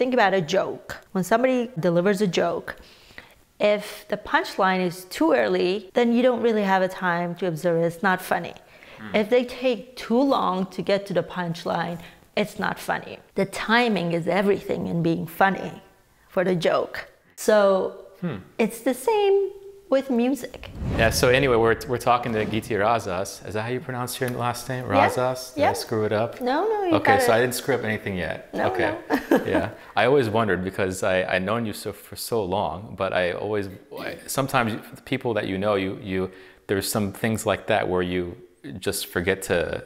Think about a joke. When somebody delivers a joke, if the punchline is too early, then you don't really have a time to observe it. It's not funny. If they take too long to get to the punchline, it's not funny. The timing is everything in being funny for the joke. So it's the same with music. Yeah, so anyway, we're talking to Gity Razaz. Is that how you pronounce your last name? Razaz? Did I screw it up? No, you got it. So I didn't screw up anything yet. No, okay. No. Yeah. I always wondered because I've known you for so long, but sometimes people that you know, there's some things like that where you just forget to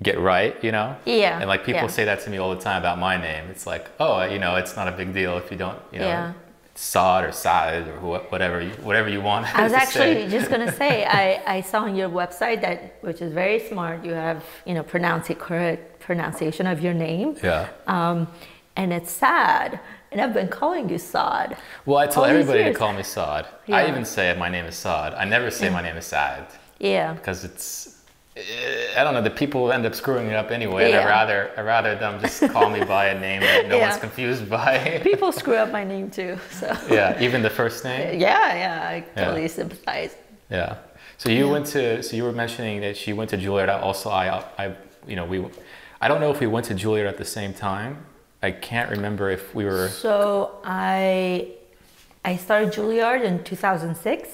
get right, you know? Yeah. And like people say that to me all the time about my name. It's like, oh, you know, it's not a big deal if you don't, you know, Saad or Saad or whatever you want. I was actually just going to say, I saw on your website that, which is very smart, you have, you know, correct pronunciation of your name. Yeah. And it's Saad. And I've been calling you Saad. Well, I tell everybody to call me Saad. Yeah. I even say my name is Saad. I never say my name is Saad. Yeah. Because it's, I don't know, the people end up screwing it up anyway, and I'd rather them just call me by a name that no one's confused by. People screw up my name too, so. Yeah, even the first name? Yeah, I totally sympathize. Yeah, so you went to, so you were mentioning that she went to Juilliard. Also, I don't know if we went to Juilliard at the same time. I can't remember if we were. So I started Juilliard in 2006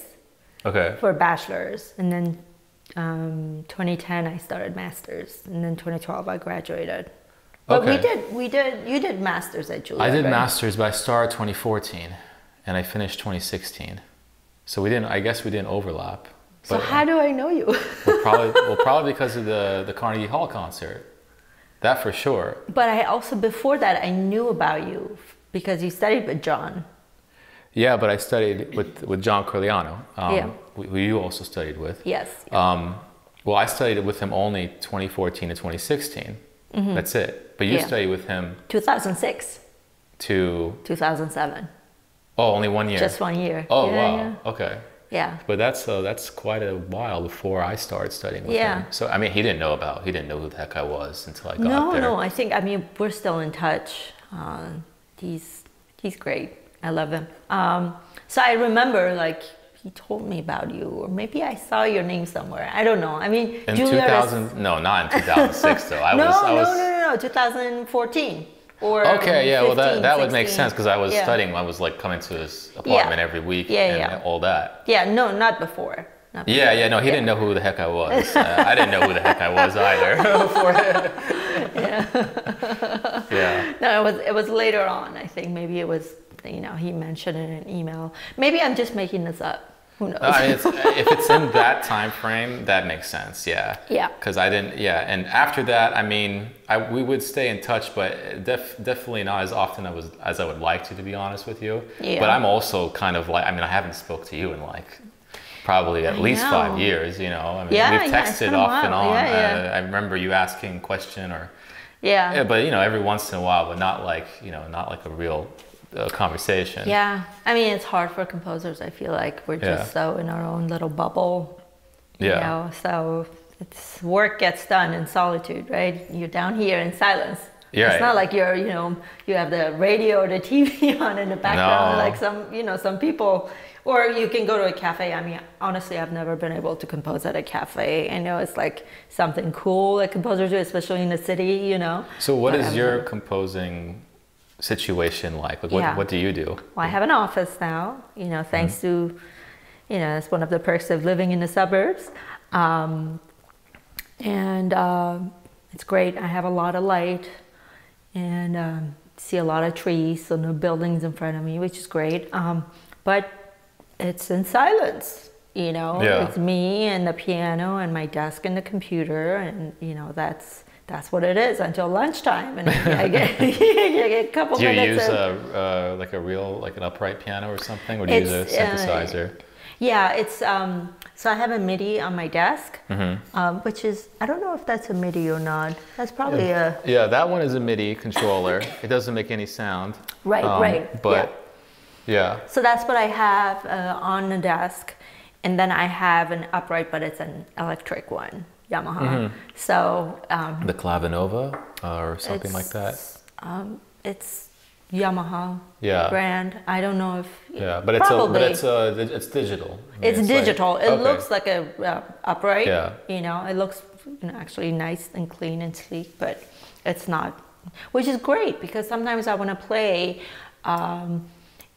for bachelor's, and then 2010 I started masters, and then 2012 I graduated. But you did masters at Juilliard. I did masters, but I started 2014 and I finished 2016. So I guess we didn't overlap. So how do I know you? Well, probably because of the Carnegie Hall concert. That for sure. But I also before that I knew about you because you studied with John. Yeah, but I studied with John Corigliano, who you also studied with. Yes. Yeah. Well, I studied with him only 2014 to 2016. Mm-hmm. That's it. But you studied with him... 2006. To... 2007. Oh, only 1 year. Just 1 year. Oh, wow. Yeah. Okay. Yeah. But that's quite a while before I started studying with him. So, I mean, he didn't know who the heck I was until I got there. No, I think, I mean, we're still in touch. He's great. I love him. So I remember, like, he told me about you, or maybe I saw your name somewhere. I don't know. I mean, in not in 2006 though. No, 2014 or 15, well, that would make sense because I was studying. I was like coming to his apartment every week and all that. Yeah, no, not before. No, he didn't know who the heck I was. I didn't know who the heck I was either. No, it was later on. I think maybe it was. You know, he mentioned in an email. Maybe I'm just making this up. Who knows? I mean, if it's in that time frame, that makes sense. Yeah. Yeah. Because I didn't. Yeah. And after that, I mean, we would stay in touch, but definitely not as often as I would like to be honest with you. Yeah. But I'm also kind of like, I mean, I haven't spoke to you in like probably at least 5 years. You know, I mean, we've texted off and on. I remember you asking a question or. Yeah. But you know, every once in a while, but not like a real. Conversation. Yeah, I mean it's hard for composers. I feel like we're just so in our own little bubble. You know, so it's work gets done in solitude, right? You're down here in silence. Yeah. It's not like you have the radio or the TV on in the background like some people, or you can go to a cafe. I mean, honestly, I've never been able to compose at a cafe. I know it's like something cool that composers do, especially in the city. You know. So what is your composing situation like what do you do? Well, I have an office now, thanks to, that's one of the perks of living in the suburbs. It's great. I have a lot of light and see a lot of trees, so no buildings in front of me, which is great. But it's in silence, it's me and the piano and my desk and the computer and, that's what it is until lunchtime, and I get a couple minutes. Do you use like an upright piano or something, or do you use a synthesizer? So I have a MIDI on my desk, which is, I don't know if that's a MIDI or not. That's probably a... Yeah, that one is a MIDI controller. It doesn't make any sound. Right. But, So that's what I have on the desk, and then I have an upright, but it's an electric one. Yamaha. So the Clavinova or something like that. It's Yamaha brand. I don't know if but it's digital. I mean, it's digital. Like, it looks like a upright. Yeah. You know, it looks actually nice and clean and sleek, but it's not, which is great because sometimes I want to play, and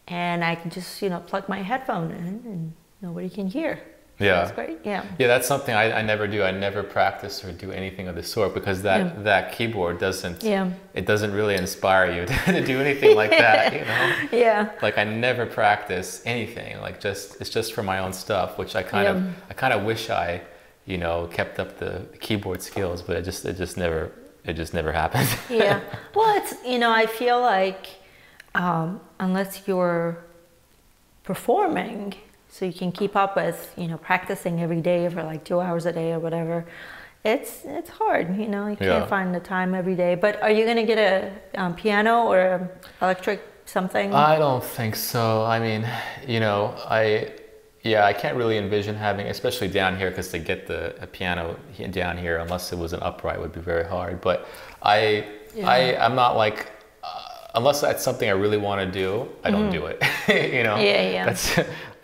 I can just plug my headphone in and nobody can hear. Yeah. That's great. Yeah. Yeah, that's something I never do. I never practice or do anything of the sort because that keyboard doesn't, it doesn't really inspire you to do anything like that, Yeah. Like I never practice anything. Like it's just for my own stuff, which I kind of, wish I, kept up the keyboard skills, but it just never happened. Yeah. Well, it's, I feel like, unless you're performing, so you can keep up with, practicing every day for like 2 hours a day or whatever. It's hard, you can't find the time every day. But are you going to get a piano or an electric something? I don't think so. I mean, I can't really envision having, especially down here, because to get a piano down here, unless it was an upright, would be very hard. But I'm not like... unless that's something I really want to do, I don't do it,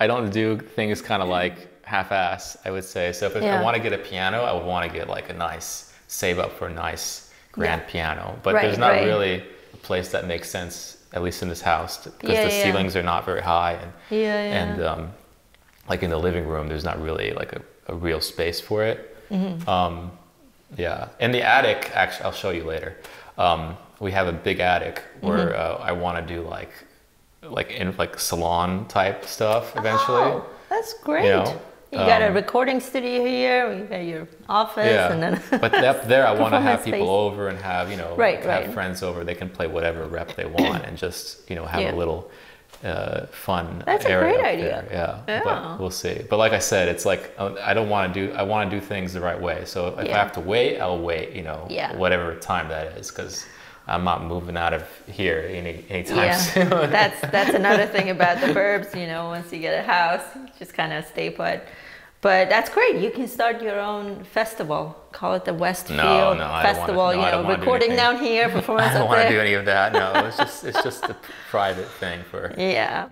I don't do things kind of like half-ass, I would say. So if I want to get a piano, I would want to get like a nice, save up for a nice grand piano. But there's not really a place that makes sense, at least in this house, because the ceilings are not very high. And, and like in the living room, there's not really like a real space for it. Yeah, and the attic, actually, I'll show you later. We have a big attic where I want to do like salon type stuff eventually. Oh, that's great. You got a recording studio here. You got your office, and then. But up there, I want to have people over and have have friends over. They can play whatever rep they want and just have a little fun. That's a great idea. There. Yeah, but we'll see. But like I said, it's like I don't want to do. I want to do things the right way. So if I have to wait, I'll wait. Whatever time that is, because I'm not moving out of here anytime soon. That's another thing about the burbs, once you get a house, you just kind of stay put. But that's great. You can start your own festival. Call it the Westfield Festival. Recording down here, performance up there. I don't want to do any of that. No, it's just a private thing for. Yeah.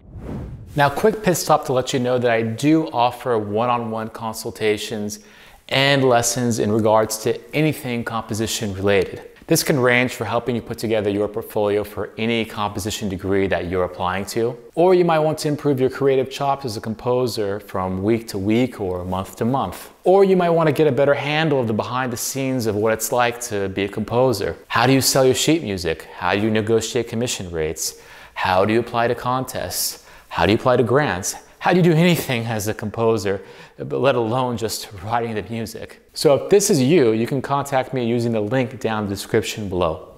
Now, quick pit stop to let you know that I do offer one-on-one consultations and lessons in regards to anything composition related. This can range for helping you put together your portfolio for any composition degree that you're applying to, or you might want to improve your creative chops as a composer from week to week or month to month, or you might want to get a better handle of the behind the scenes of what it's like to be a composer. How do you sell your sheet music? How do you negotiate commission rates? How do you apply to contests? How do you apply to grants? How do you do anything as a composer, let alone just writing the music? So if this is you, you can contact me using the link down in the description below.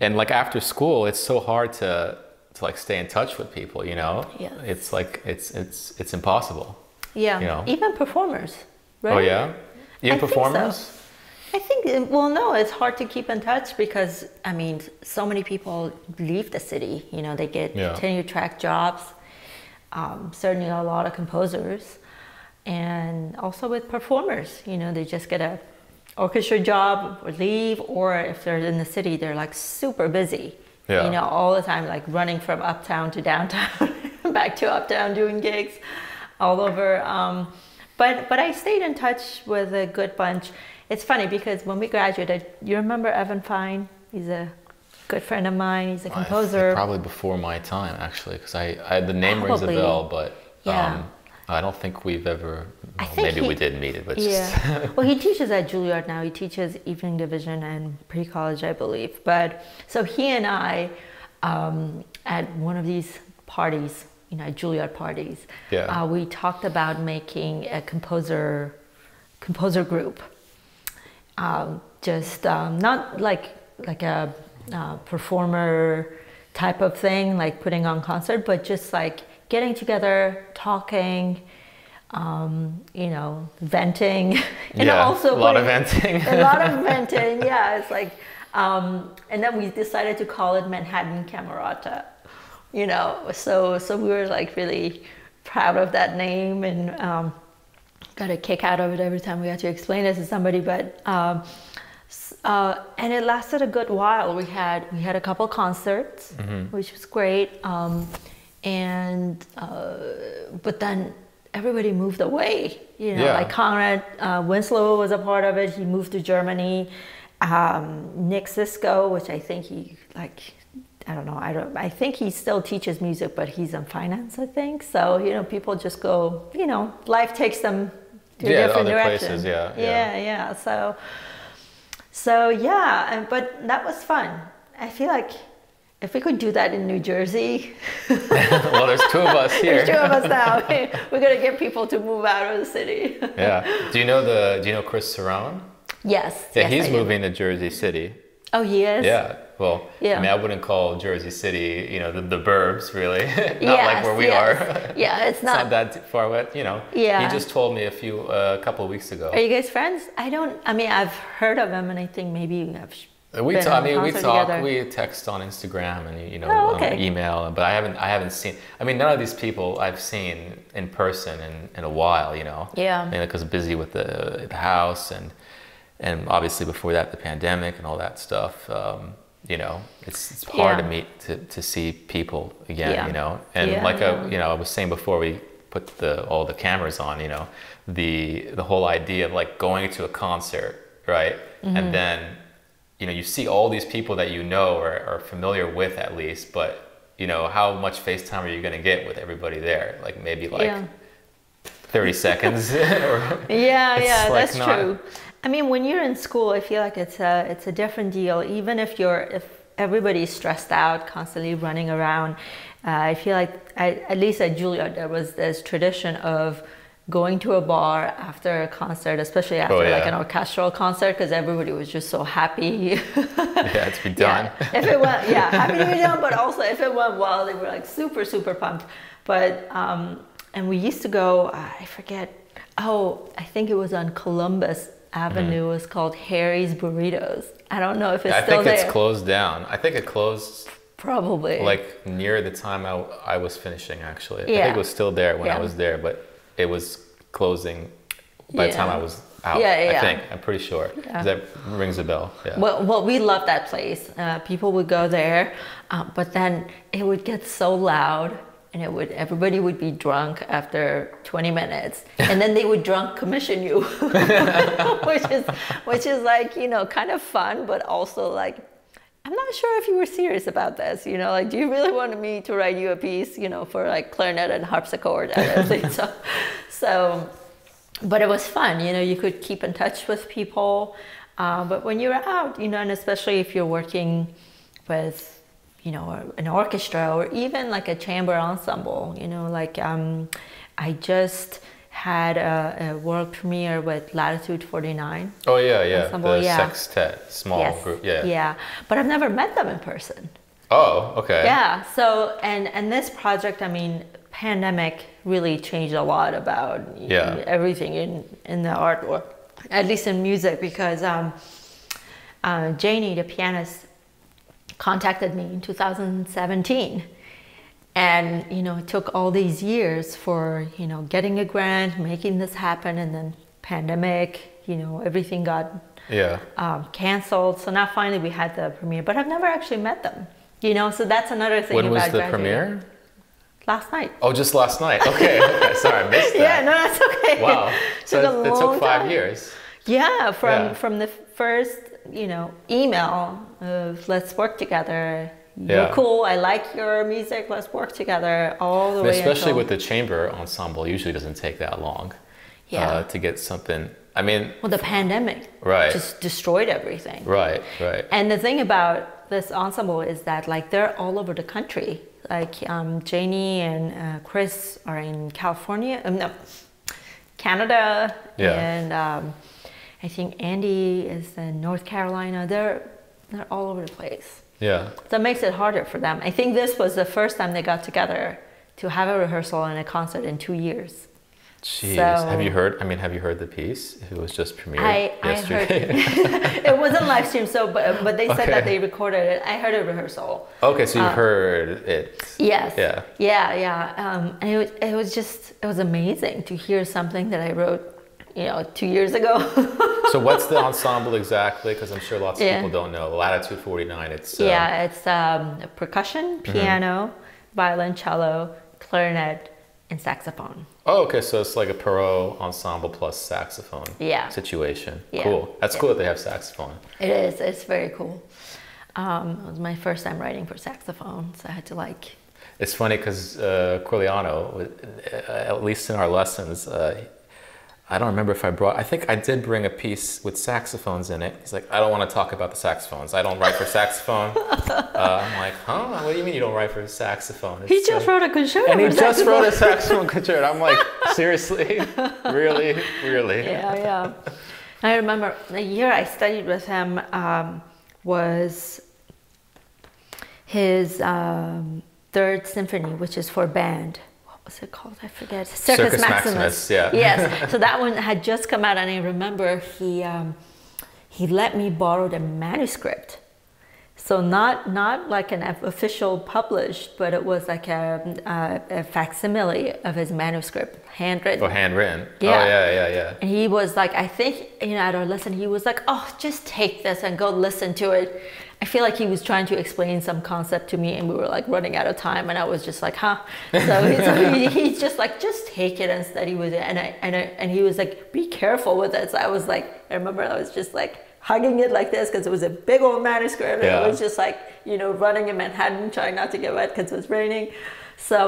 And like after school, it's so hard to like stay in touch with people, Yes. It's like, it's impossible. Yeah, even performers, right? Oh yeah? Even performers? I think, well, no, it's hard to keep in touch because, I mean, so many people leave the city, they get tenure track jobs. Certainly a lot of composers and also with performers, they just get a orchestra job or leave, or if they're in the city, they're like super busy, all the time, like running from uptown to downtown, back to uptown doing gigs all over. But I stayed in touch with a good bunch. It's funny because when we graduated, you remember Evan Fine? He's a good friend of mine. He's a composer. Probably before my time, actually, because I the name rings a bell, but I don't think we've ever. Well, maybe we did meet it, but just well, he teaches at Juilliard now. He teaches evening division and pre-college, I believe. But so he and I, at one of these parties, Juilliard parties, we talked about making a composer group. Not like a performer type of thing, like putting on concert, but just like getting together, talking, venting, and also a lot of venting. A lot of venting, it's like, and then we decided to call it Manhattan Camerata, so we were like really proud of that name and got a kick out of it every time we had to explain it to somebody, but and it lasted a good while. We had a couple concerts, mm-hmm. which was great, but then everybody moved away. You know, like Conrad Winslow was a part of it. He moved to Germany. Nick Sisko, which I think he I think he still teaches music, but he's in finance, I think. So, you know, people just go, you know, life takes them to a different direction. Places, but that was fun. I feel like if we could do that in New Jersey. Well, there's two of us here. There's two of us now. We're going to get people to move out of the city. Yeah. Do you know Chris Cerrone? Yes. Yeah, yes, he's moving to Jersey City. Oh, he is? Yeah. Well, I mean, I wouldn't call Jersey City, you know, the burbs, really. not like where we are. It's not that far away, you know. Yeah. He just told me a couple of weeks ago. Are you guys friends? I've heard of him, and I think maybe we talk together. We text on Instagram and, you know, email, but I haven't seen, none of these people I've seen in person in a while, you know. Yeah. Because busy with the house and obviously before that, the pandemic and all that stuff, you know, it's hard to meet, to see people again, you know? And I was saying before we put all the cameras on, you know, the whole idea of like going to a concert, right? Mm-hmm. And then, you know, you see all these people that you know or are familiar with at least, but you know, how much face time are you gonna get with everybody there? Like maybe 30 seconds? That's true. When you're in school, I feel like it's a different deal. Even if everybody's stressed out, constantly running around, I feel like at least at Juilliard there was this tradition of going to a bar after a concert, especially after like an orchestral concert, because everybody was just so happy. To be done. If it went, happy to be done. But also, if it went well, they were like super, super pumped. But and we used to go. I forget. Oh, I think it was on Columbus Avenue was called Harry's Burritos. I don't know if it's still there. I think it's closed down. I think it closed probably like near the time I was finishing, actually. I think it was still there when I was there, but it was closing by the time I was out. I think. I'm pretty sure. Yeah. That rings a bell. Yeah. Well, we loved that place. People would go there, but then it would get so loud. And everybody would be drunk after 20 minutes, and then they would drunk commission you, which is like, you know, kind of fun, but also like, I'm not sure if you were serious about this, you know, like, do you really want me to write you a piece, you know, for like clarinet and harpsichord and everything? So, but it was fun, you know, you could keep in touch with people, but when you were out, you know, and especially if you're working with, you know, an orchestra or even like a chamber ensemble, you know, like I just had a world premiere with Latitude 49. Oh yeah, ensemble. The sextet, small group, but I've never met them in person. Oh, okay. Yeah, so and this project, pandemic really changed a lot about everything in the art world, at least in music, because Janie, the pianist, contacted me in 2017, and you know, it took all these years for, you know, getting a grant, making this happen, and then pandemic, you know, everything got canceled. So now finally we had the premiere, but I've never actually met them, you know, so that's another thing. When was the premiere? Last night. Oh, just last night. Okay. Sorry, I missed that. Yeah, no, that's okay. Wow. It took 5 years. Yeah, from the first, you know, email of let's work together. You're cool, I like your music, let's work together, all the way. Especially with the chamber ensemble, usually doesn't take that long to get something. The pandemic just destroyed everything. Right. And the thing about this ensemble is that like they're all over the country. Like Janie and Chris are in California, Canada, and I think Andy is in North Carolina. They're all over the place. Yeah. So it makes it harder for them. I think this was the first time they got together to have a rehearsal and a concert in 2 years. Jeez. So, have you heard the piece? It was just premiered yesterday. It wasn't live streamed, but they said that they recorded it. I heard a rehearsal. Okay, so you heard it. Yes. Yeah. Yeah. And it was amazing to hear something that I wrote, you know, 2 years ago. So what's the ensemble exactly? Because I'm sure lots of people don't know. Latitude 49. It's yeah, it's percussion, piano, violoncello, clarinet, and saxophone. Oh, okay. So it's like a Perot ensemble plus saxophone situation. Yeah. Cool. That's cool that they have saxophone. It is. It's very cool. It was my first time writing for saxophone, so I had to like... It's funny because Corigliano, at least in our lessons, I don't remember if I brought... I think I did bring a piece with saxophones in it. He's like, I don't want to talk about the saxophones. I don't write for saxophone. I'm like, huh? What do you mean you don't write for saxophone? It's, he just wrote a concerto. And he just wrote a saxophone concerto. I'm like, seriously? Really? Really? Yeah, yeah. I remember the year I studied with him was his Third Symphony, which is for band. What's it called? I forget. Circus Maximus. Yeah. Yes. So that one had just come out, and I remember he let me borrow the manuscript. So not like an official published, but it was like a facsimile of his manuscript, handwritten. Oh, handwritten. Yeah. Oh, yeah, yeah, yeah. And he was like, I think, you know, at our lesson, he was like, oh, just take this and go listen to it. I feel like he was trying to explain some concept to me, and we were like running out of time, and I was just like, huh? So he's just like, just take it and study with it. And he was like, be careful with it. So I was like, I remember I was just like hugging it like this because it was a big old manuscript. Yeah. And I was just like, you know, running in Manhattan, trying not to get wet because it was raining. So,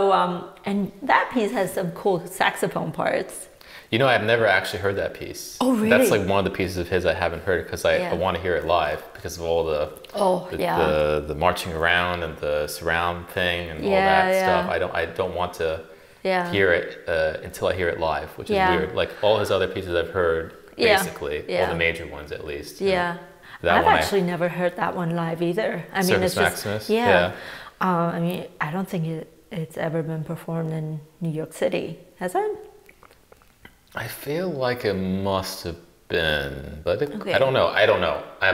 and that piece has some cool saxophone parts. You know, I've never actually heard that piece. Oh, really? That's like one of the pieces of his I haven't heard because I want to hear it live because of all the marching around and the surround thing and all that stuff. I don't want to hear it until I hear it live, which is weird. Like all his other pieces I've heard, basically, all the major ones at least. Yeah. I've actually never heard that one live either. I mean, Circus Maximus? Just, I mean, I don't think it's ever been performed in New York City, has it? I feel like it must have been, but I don't know. I have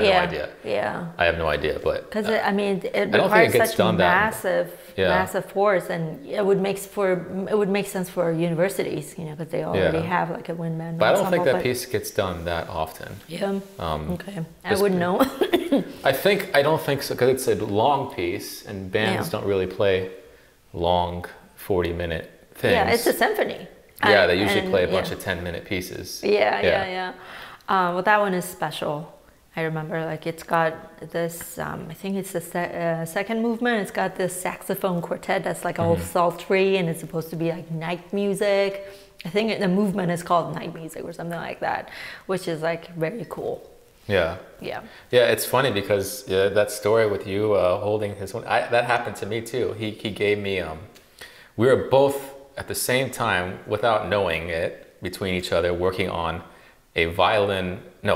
no idea. Yeah. I have no idea, but... Because, I mean, it requires such massive force, and it would make sense for universities, you know, because they already have like a wind band. But I don't think that piece gets done that often. Yeah. Okay. I wouldn't know. I don't think so, because it's a long piece, and bands don't really play long 40-minute things. Yeah, it's a symphony. Yeah, they usually play a bunch of 10-minute pieces. Yeah. Well, that one is special. I remember, like, it's got this, I think it's the second movement. It's got this saxophone quartet that's like all sultry, and it's supposed to be like night music. I think the movement is called night music or something like that, which is like very cool. Yeah. Yeah. Yeah, it's funny because that story with you holding his one, that happened to me too. He gave me, we were both at the same time, without knowing it, between each other, working on an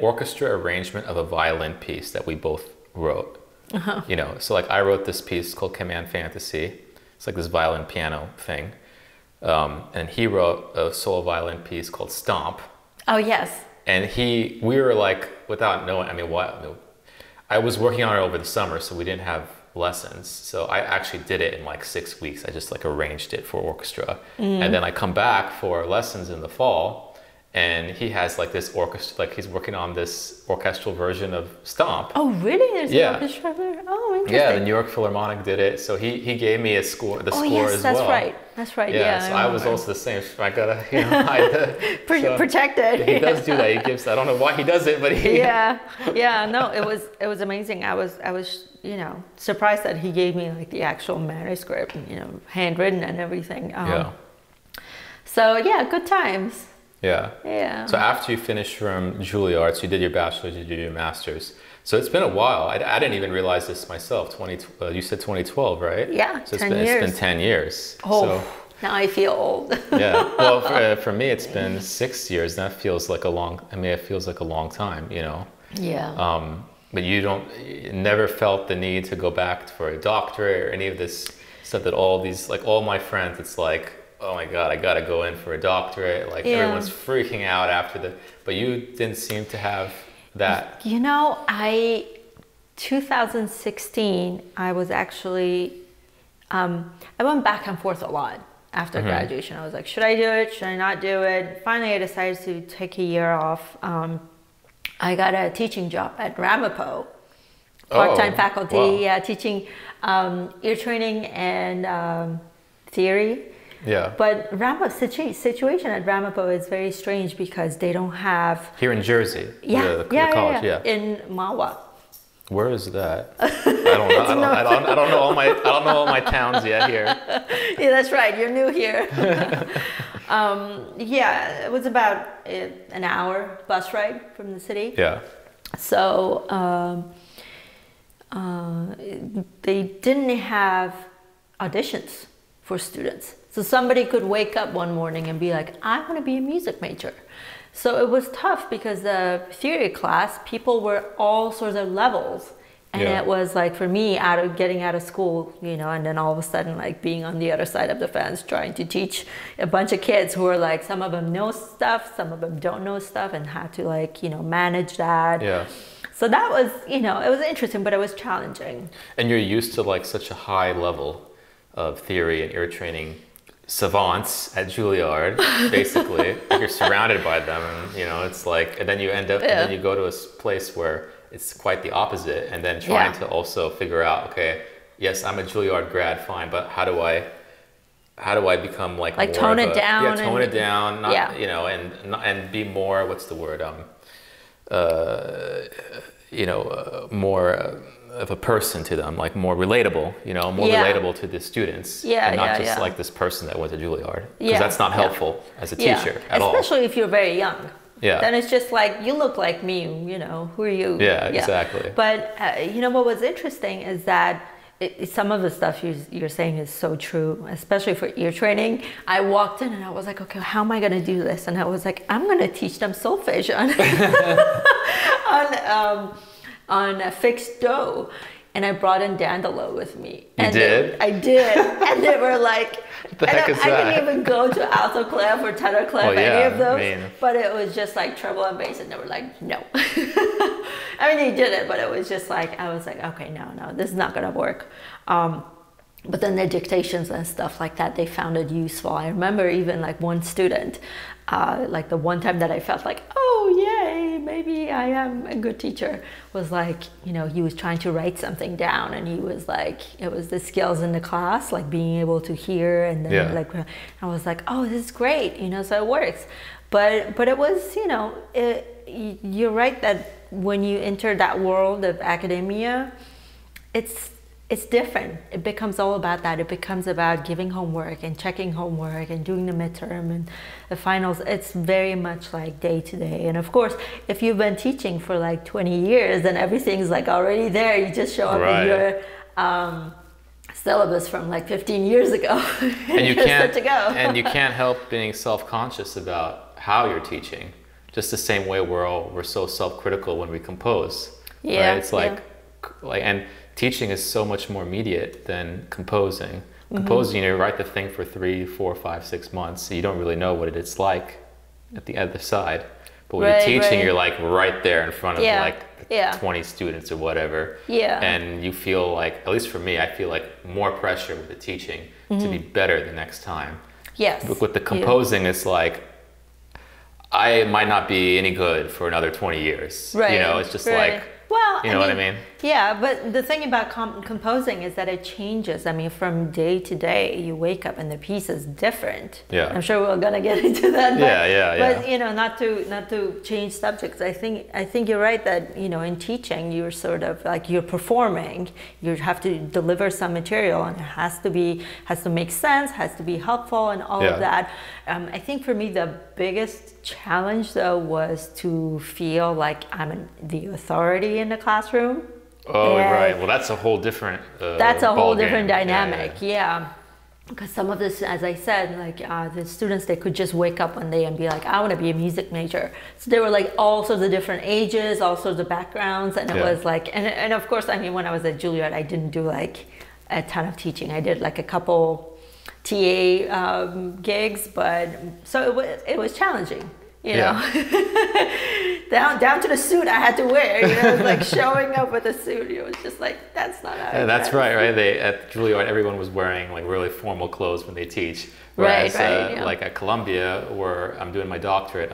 orchestra arrangement of a violin piece that we both wrote. Uh-huh. You know, so like I wrote this piece called Command Fantasy. It's like this violin piano thing. And he wrote a solo violin piece called Stomp. Oh, yes. And we were like, without knowing, I was working on it over the summer, so we didn't have lessons, so I actually did it in like 6 weeks. I just like arranged it for orchestra, and then I come back for lessons in the fall, and he has like this orchestra, like he's working on this orchestral version of Stomp. Oh, really? There's an orchestra version? Oh, interesting. Yeah, the New York Philharmonic did it, so he gave me a score, as well. That's right. Yeah, so I was also the same. I gotta, you know, protect it. He does do that. He gives. I don't know why he does it, but he. Yeah. No, it was amazing. I was. You know, surprised that he gave me like the actual manuscript, you know, handwritten and everything. So yeah, good times. Yeah. Yeah. So after you finished from Juilliard, so you did your bachelor's, you did your master's. So it's been a while. I didn't even realize this myself. You said 2012, right? Yeah. So it's been 10 years. Oh, so, now I feel old. Yeah. Well, for me, it's been 6 years. And that feels like a long time, you know? Yeah. But you never felt the need to go back for a doctorate or any of this stuff that all my friends, it's like, oh my God, I gotta go in for a doctorate. Like everyone's freaking out after but you didn't seem to have that. You know, 2016, I was actually, I went back and forth a lot. after graduation. I was like, should I do it? Should I not do it? Finally, I decided to take a year off. I got a teaching job at Ramapo, part-time faculty, teaching ear training and theory. Yeah. But the situation at Ramapo is very strange because they don't have... Here in Jersey? The college. In Mawa. Where is that? I don't know. I don't know all my towns yet here. Yeah, that's right. You're new here. Yeah, it was about an hour bus ride from the city. Yeah. So they didn't have auditions for students. So somebody could wake up one morning and be like, I want to be a music major. So it was tough because the theory class, people were all sorts of levels. And it was like, for me, getting out of school, you know, and then all of a sudden, like being on the other side of the fence, trying to teach a bunch of kids who are like, some of them know stuff, some of them don't know stuff, and had to like, you know, manage that. Yeah. So that was, you know, it was interesting, but it was challenging. And you're used to like such a high level of theory and ear training savants at Juilliard, basically. You're surrounded by them, and you know, it's like, and then you end up, and then you go to a place where it's quite the opposite, and then trying to also figure out, okay, yes, I'm a Juilliard grad, fine, but how do I become like more tone it down, you know, and be more, what's the word, you know, more of a person to them, like more relatable, you know, more relatable to the students, and not just like this person that went to Juilliard, because that's not helpful as a teacher at all. Especially if you're very young. Yeah. Then it's just like, you look like me, you know, who are you? Yeah, yeah. Exactly. But you know, what was interesting is that some of the stuff you're saying is so true, especially for ear training. I walked in and I was like, okay, how am I going to do this? And I was like, I'm going to teach them solfege on a fixed dough. And I brought in Dandolo with me. I did. And they were like, I didn't even go to alto clef or tenor clef, any of those. But it was just like treble and bass, and they were like, no. I mean, they did it, but it was just like, I was like, okay, no, this is not gonna work. But then their dictations and stuff like that, they found it useful. I remember even like one student, like the one time that I felt like, oh, yay, maybe I am a good teacher, was like, you know, he was trying to write something down, and he was like, it was the skills in the class, like being able to hear, and then like, I was like, oh, this is great, you know, so it works. But it was, you know, you're right that when you enter that world of academia, it's different. It becomes all about that. It becomes about giving homework and checking homework and doing the midterm and the finals. It's very much like day to day. And of course, if you've been teaching for like 20 years, then everything's like already there. You just show up in your syllabus from like 15 years ago. And you can't, to go. And you can't help being self-conscious about how you're teaching. Just the same way we're so self-critical when we compose. Yeah. Right? It's like, and teaching is so much more immediate than composing. Composing, you write the thing for 3, 4, 5, 6 months, so you don't really know what it's like at the other side. But when you're teaching, you're like right there in front of like 20 students or whatever. Yeah. And you feel like, at least for me, I feel like more pressure with the teaching to be better the next time. Yes. But with the composing, it's like, I might not be any good for another 20 years. Right. You know, it's just like, well, you know what I mean? Yeah, but the thing about composing is that it changes. I mean, from day to day, you wake up and the piece is different. Yeah. I'm sure we're gonna get into that. But you know, not to change subjects. I think you're right that, you know, in teaching, you're sort of like, you're performing. You have to deliver some material, and it has to make sense, has to be helpful, and all of that. I think for me, the biggest challenge though was to feel like I'm the authority in the classroom. Oh, and right. Well, that's a whole different game. Dynamic. Yeah. Because some of this, as I said, like the students, they could just wake up one day and be like, I want to be a music major. So they were like all sorts of different ages, all sorts of backgrounds. And it was like, and of course, I mean, when I was at Juilliard, I didn't do like a ton of teaching. I did like a couple TA gigs, but so it was challenging. you know, down to the suit I had to wear, you know, it was like showing up with a suit. It was just like, that's not how. Yeah, that's right, right? They at Juilliard, everyone was wearing like really formal clothes when they teach. Whereas, like at Columbia, where I'm doing my doctorate,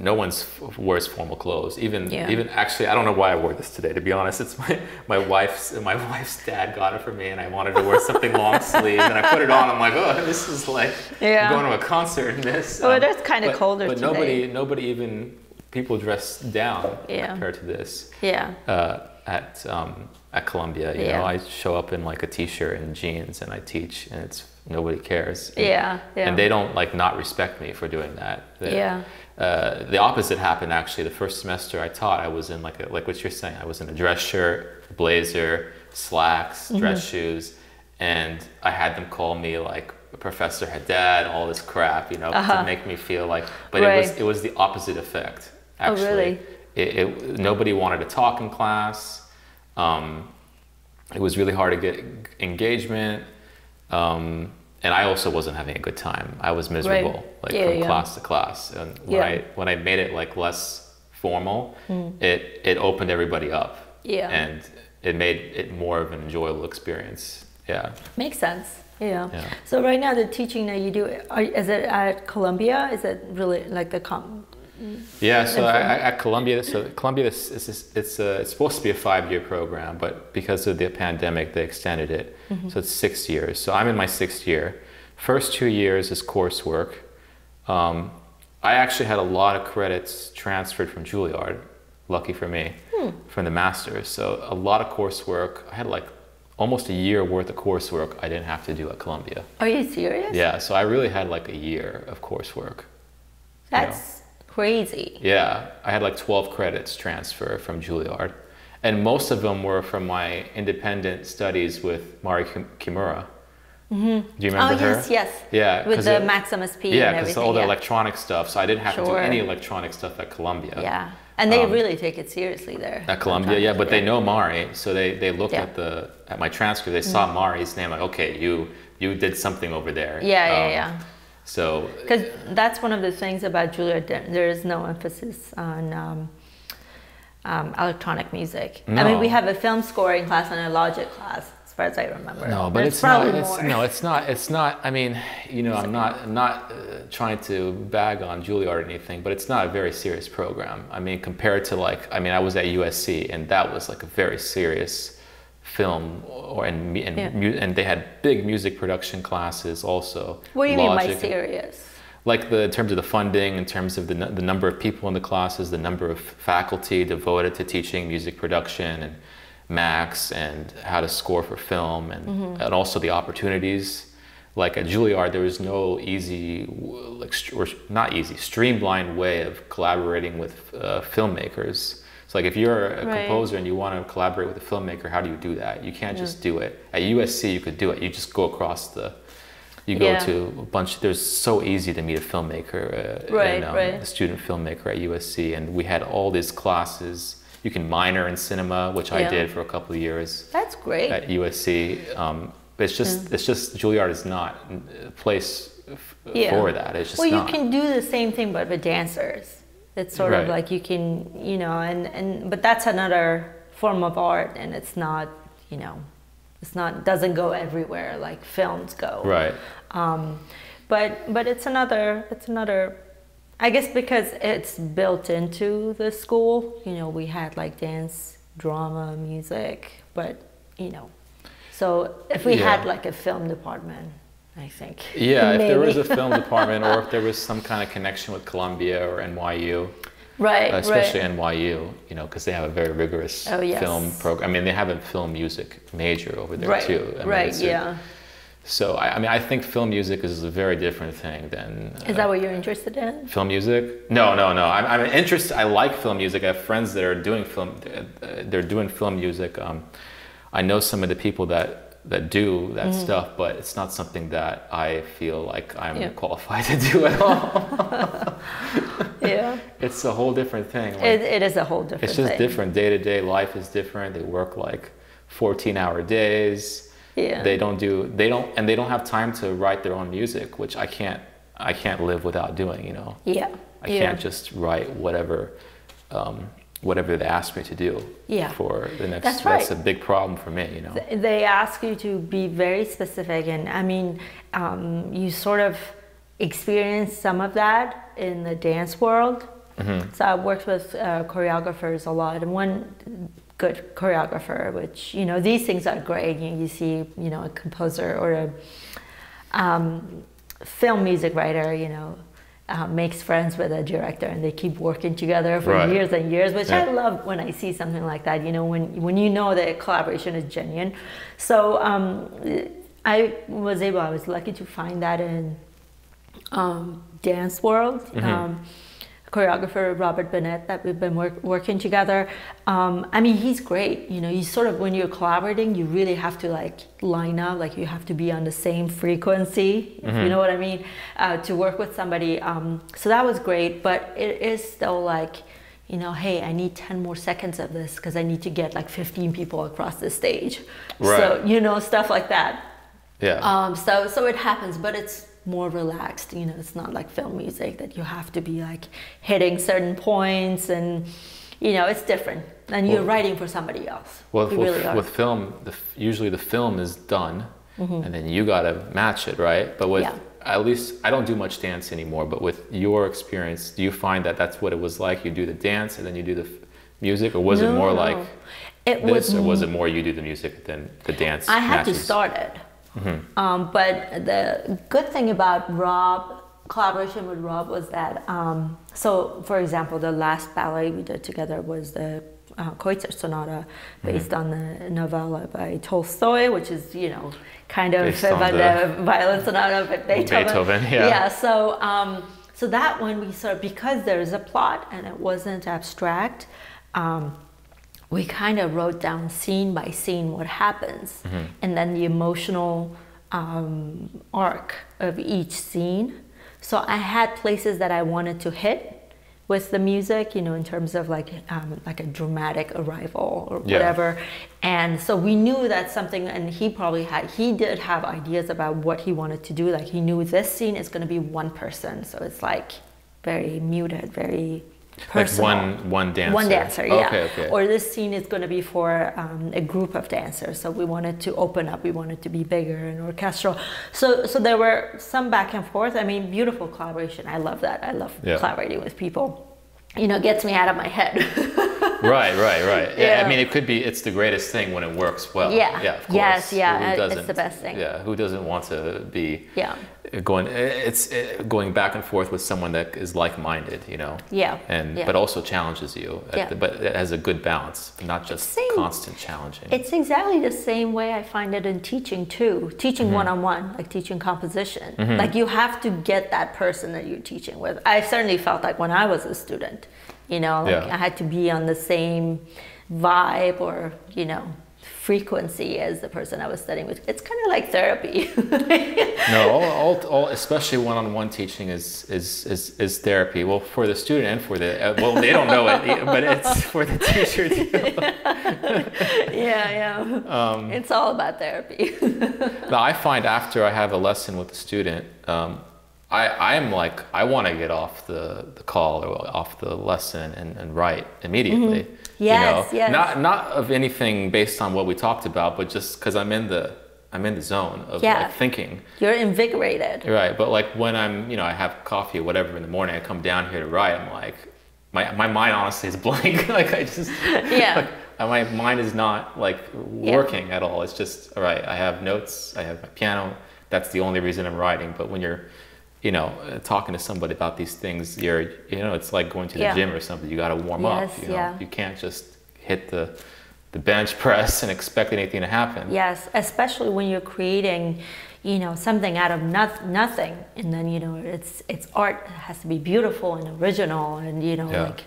no one's wears formal clothes. Even even actually, I don't know why I wore this today. To be honest, it's my wife's dad got it for me, and I wanted to wear something long sleeve, and I put it on. I'm like, oh, this is like I'm going to a concert in this. Well, that's kind of colder. But today. nobody even people dress down compared to this. Yeah. At Columbia, you know, I show up in like a t-shirt and jeans, and I teach, and it's nobody cares. And, and they don't like not respect me for doing that. The opposite happened actually. The first semester I taught, I was in like what you're saying. I was in a dress shirt, blazer, slacks, dress shoes, and I had them call me like Professor Haddad, all this crap, you know, to make me feel like. But it was the opposite effect. Actually, it nobody wanted to talk in class. It was really hard to get engagement. And I also wasn't having a good time. I was miserable, like from class to class. And when I made it like less formal, it opened everybody up. Yeah. And it made it more of an enjoyable experience. Yeah. Makes sense. Yeah. So right now the teaching that you do, is it at Columbia? Is it really like the So at Columbia, it's supposed to be a 5-year program, but because of the pandemic, they extended it. So it's 6 years. So I'm in my 6th year. First 2 years is coursework. I actually had a lot of credits transferred from Juilliard, lucky for me, from the master's. So a lot of coursework. I had like almost a year worth of coursework I didn't have to do at Columbia. Are you serious? Yeah. So I really had like a year of coursework. That's... crazy. Yeah, I had like 12 credits transfer from Juilliard, and most of them were from my independent studies with Mari Kimura. Do you remember her? Yes, yes. Yeah, with the Maximus P. Yeah, because all the electronic stuff. So I didn't have to do any electronic stuff at Columbia. Yeah, and they really take it seriously there. At Columbia, but they know Mari, so they looked at my transcript. They saw Mari's name, like, okay, you did something over there. So, because that's one of the things about Juilliard, there is no emphasis on electronic music. No. I mean, we have a film scoring class and a Logic class, as far as I remember. No, but it's probably not. It's not. I mean, you know, I'm not trying to bag on Juilliard or anything, but it's not a very serious program. I mean, compared to I was at USC, and that was like a very serious film, and they had big music production classes also. What do you mean by serious? Like in terms of the funding, in terms of the number of people in the classes, the number of faculty devoted to teaching music production and Max and how to score for film, and also the opportunities. Like at Juilliard, there was no easy, streamlined way of collaborating with filmmakers. Like if you're a composer and you want to collaborate with a filmmaker, how do you do that? You can't just do it. At USC, you could do it. You just go across to a bunch. There's so easy to meet a filmmaker, a student filmmaker at USC. And we had all these classes. You can minor in cinema, which I did for a couple of years. That's great. At USC. But it's just Juilliard is not a place for that. It's just not. You can do the same thing, but with dancers. It's sort of like you can, you know, but that's another form of art, and it's not, you know, doesn't go everywhere like films go. Right. But it's another, I guess because it's built into the school, you know, we had like dance, drama, music, but, you know, so if we had like a film department, I think. Yeah, maybe. If there was a film department, or if there was some kind of connection with Columbia or NYU. Right, especially NYU, you know, because they have a very rigorous film program. I mean, they have a film music major over there too. So, I mean, I think film music is a very different thing than... Is that what you're interested in? Film music? No. I'm interested. I like film music. I have friends that are doing film. They're doing film music. I know some of the people that do that stuff, but it's not something that I feel like I'm qualified to do at all. It's a whole different thing. Like, it is a whole different thing. It's just different. Day-to-day life is different. They work like 14-hour days. Yeah. And they don't have time to write their own music, which I can't live without doing, you know? Yeah. I can't just write whatever whatever they ask me to do for the next. That's right. That's a big problem for me, you know. They ask you to be very specific, and I mean, you sort of experience some of that in the dance world. Mm-hmm. So I worked with choreographers a lot, and one good choreographer, which, you know, these things are great. You see, you know, a composer or a film music writer, you know, makes friends with a director, and they keep working together for years and years, which I love when I see something like that, you know, when you know that collaboration is genuine. So I was lucky to find that in dance world. Mm-hmm. Choreographer Robert Bennett, that we've been working together. I mean, he's great. You know, you sort of, when you're collaborating, you really have to like line up, like you have to be on the same frequency, if you know what I mean, to work with somebody. So that was great, but it is still like, you know, hey, I need 10 more seconds of this because I need to get like 15 people across the stage. Right. So, you know, stuff like that. Yeah. So it happens, but it's more relaxed, you know. It's not like film music that you have to be like hitting certain points, and you know, it's different. And you're writing for somebody else. Well, with film, usually the film is done, and then you gotta match it, right? But with at least I don't do much dance anymore. But with your experience, do you find that that's what it was like? You do the dance and then you do the music, or was it more like or was it more you do the music than the dance? I had to start it. Mm-hmm. But the good thing about collaboration with Rob was that, so for example, the last ballet we did together was the Kreutzer Sonata, based on the novella by Tolstoy, which is, you know, kind of the violin sonata, but Beethoven. Yeah, so, so that one we sort of, because there is a plot and it wasn't abstract, we kind of wrote down scene by scene what happens, and then the emotional arc of each scene. So I had places that I wanted to hit with the music, you know, in terms of like a dramatic arrival or whatever. And so we knew that something, and he did have ideas about what he wanted to do. Like he knew this scene is gonna be one person. So it's like very muted, very personal. Like one dancer? One dancer, yeah. Okay, okay. Or this scene is going to be for a group of dancers. So we wanted to open up. We wanted to be bigger and orchestral. So there were some back and forth. I mean, beautiful collaboration. I love that. I love collaborating with people. You know, it gets me out of my head. Right. Yeah. I mean, it's the greatest thing when it works well. Yeah. Yeah, of course. Yes, yeah, it's the best thing. Yeah, who doesn't want to be going back and forth with someone that is like-minded, you know? Yeah. But also challenges you, but it has a good balance, not just constant challenging. It's exactly the same way I find it in teaching too. Teaching one-on-one, like teaching composition. Like you have to get that person that you're teaching with. I certainly felt like when I was a student. You know, like I had to be on the same vibe or, you know, frequency as the person I was studying with. It's kind of like therapy. No, all especially one-on-one teaching is therapy. Well, for the student and for the well, they don't know it, but it's for the teacher too. It's all about therapy. Now, I find after I have a lesson with the student, I'm like, I want to get off the call or off the lesson and write immediately. Yes, you know? Yes. Not of anything based on what we talked about, but just because I'm in the zone of like, thinking. You're invigorated. Right, but like when I'm, you know, I have coffee or whatever in the morning, I come down here to write, I'm like, my mind honestly is blank. Like I just, my mind is not like working at all. It's just, all right, I have notes, I have my piano. That's the only reason I'm writing. But when you're, you know, talking to somebody about these things, you know, it's like going to the gym or something. You got to warm up. You know, you can't just hit the bench press and expect anything to happen. Yes, especially when you're creating, you know, something out of nothing, and then you know, it's art. It has to be beautiful and original, and you know, like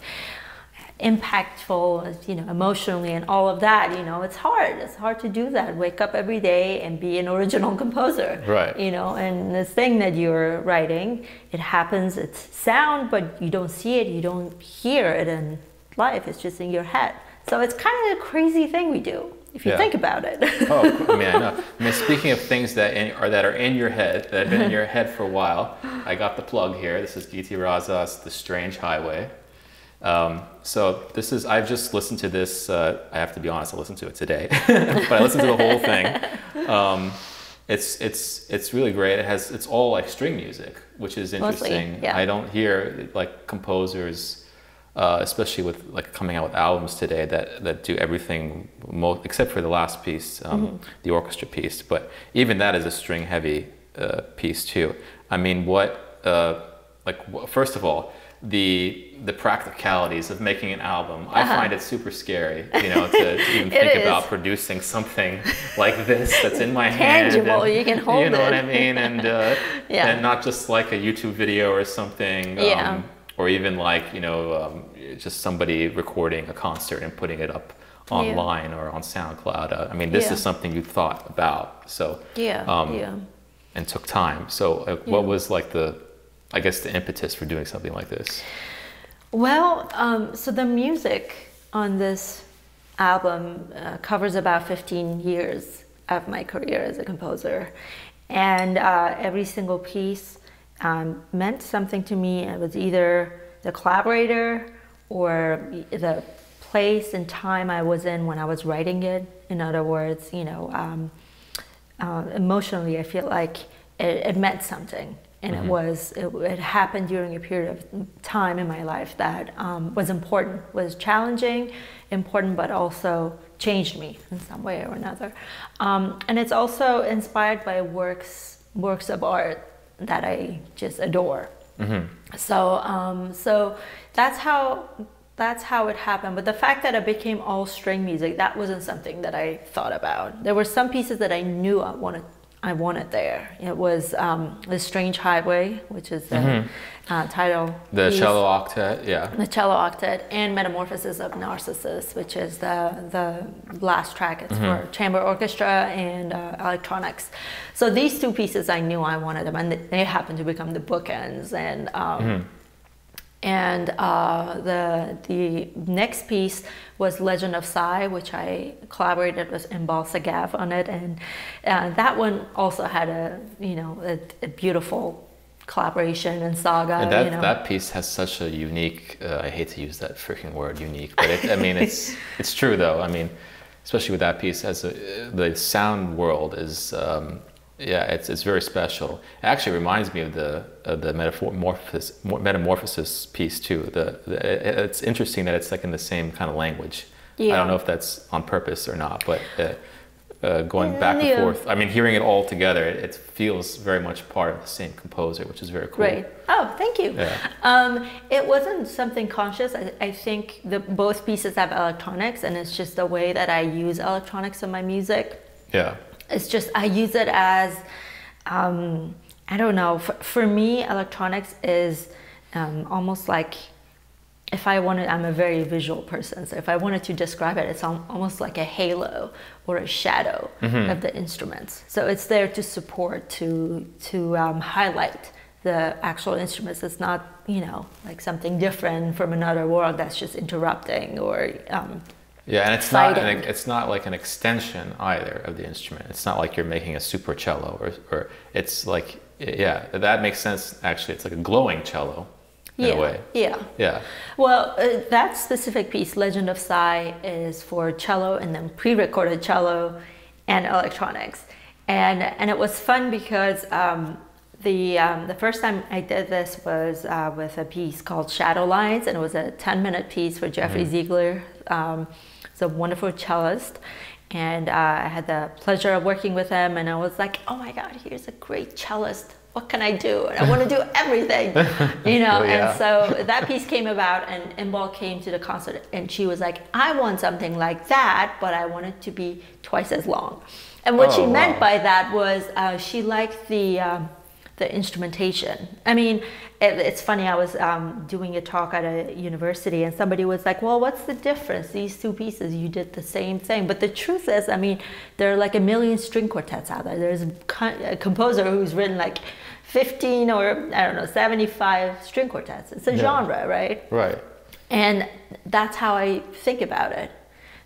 impactful, you know, emotionally and all of that. You know, it's hard to do that. Wake up every day and be an original composer, right? You know, and this thing that you're writing, it happens, it's sound, but you don't see it, you don't hear it in life. It's just in your head. So it's kind of a crazy thing we do. if you think about it. Oh, I mean, I know. I mean, speaking of things that are in your head, that have been in your head for a while, I got the plug here. This is Gity Razaz, The Strange Highway. So this is, I've just listened to this, I have to be honest, I listened to it today, but I listened to the whole thing. It's really great. It's all like string music, which is interesting. Mostly, yeah. I don't hear like composers, especially with like coming out with albums today that do everything except for the last piece, the orchestra piece. But even that is a string heavy piece too. I mean, first of all, the practicalities of making an album, I find it super scary, you know, to even think about producing something like this that's in my hand. Tangible, you can hold it. You know what I mean? And and not just like a YouTube video or something. Or even like, you know, just somebody recording a concert and putting it up online or on SoundCloud. I mean, this is something you thought about, so and took time. So what was like the impetus for doing something like this? Well, so the music on this album covers about 15 years of my career as a composer, and every single piece meant something to me. It was either the collaborator or the place and time I was in when I was writing it. In other words, you know, emotionally, I feel like it meant something, and it happened during a period of time in my life that was important, was challenging, important, but also changed me in some way or another. And it's also inspired by works of art that I just adore. So that's how it happened. But the fact that it became all string music, that wasn't something that I thought about. There were some pieces that I knew I wanted there. It was The Strange Highway, which is the title. The cello octet, the cello octet, and Metamorphosis of Narcissus, which is the last track. It's for chamber orchestra and electronics. So these two pieces, I knew I wanted them, and they happened to become the bookends. And the next piece was Legend of Psy, which I collaborated with Imbal Sagav on it, and that one also had a beautiful collaboration and saga. And that piece has such a unique. I hate to use that freaking word, unique, but I mean it's true though. I mean, especially with that piece, the sound world is. It's very special. It actually reminds me of the metamorphosis piece too. It's interesting that it's like in the same kind of language. I don't know if that's on purpose or not, but going back and forth. I mean, hearing it all together, it feels very much part of the same composer, which is very cool. Right. Oh, thank you. Yeah. It wasn't something conscious. I think both pieces have electronics, and it's just the way that I use electronics in my music. Yeah. It's just, I use it as, I don't know, for me, electronics is almost like, if I wanted, I'm a very visual person, so if I wanted to describe it, it's almost like a halo or a shadow of the instruments. So it's there to support, to highlight the actual instruments. It's not, you know, like something different from another world that's just interrupting or... and it's not like an extension either of the instrument. It's not like you're making a super cello or it's like, that makes sense actually. It's like a glowing cello in a way. Yeah. Well, that specific piece, Legend of Psy, is for cello and then pre-recorded cello and electronics. And it was fun because the first time I did this was with a piece called Shadow Lines, and it was a 10-minute piece for Jeffrey Ziegler. He's a wonderful cellist, and I had the pleasure of working with him, and I was like, oh my god, here's a great cellist, what can I do? And I want to do everything, you know. And so that piece came about, and Imbal came to the concert, and she was like, I want something like that, but I want it to be twice as long. And what she meant by that was she liked the instrumentation. I mean, it's funny, I was doing a talk at a university, and somebody was like, well, what's the difference? These two pieces, you did the same thing. But the truth is, I mean, there are like a million string quartets out there. There's a composer who's written like 15 or, I don't know, 75 string quartets. It's a genre, right? Right. And that's how I think about it.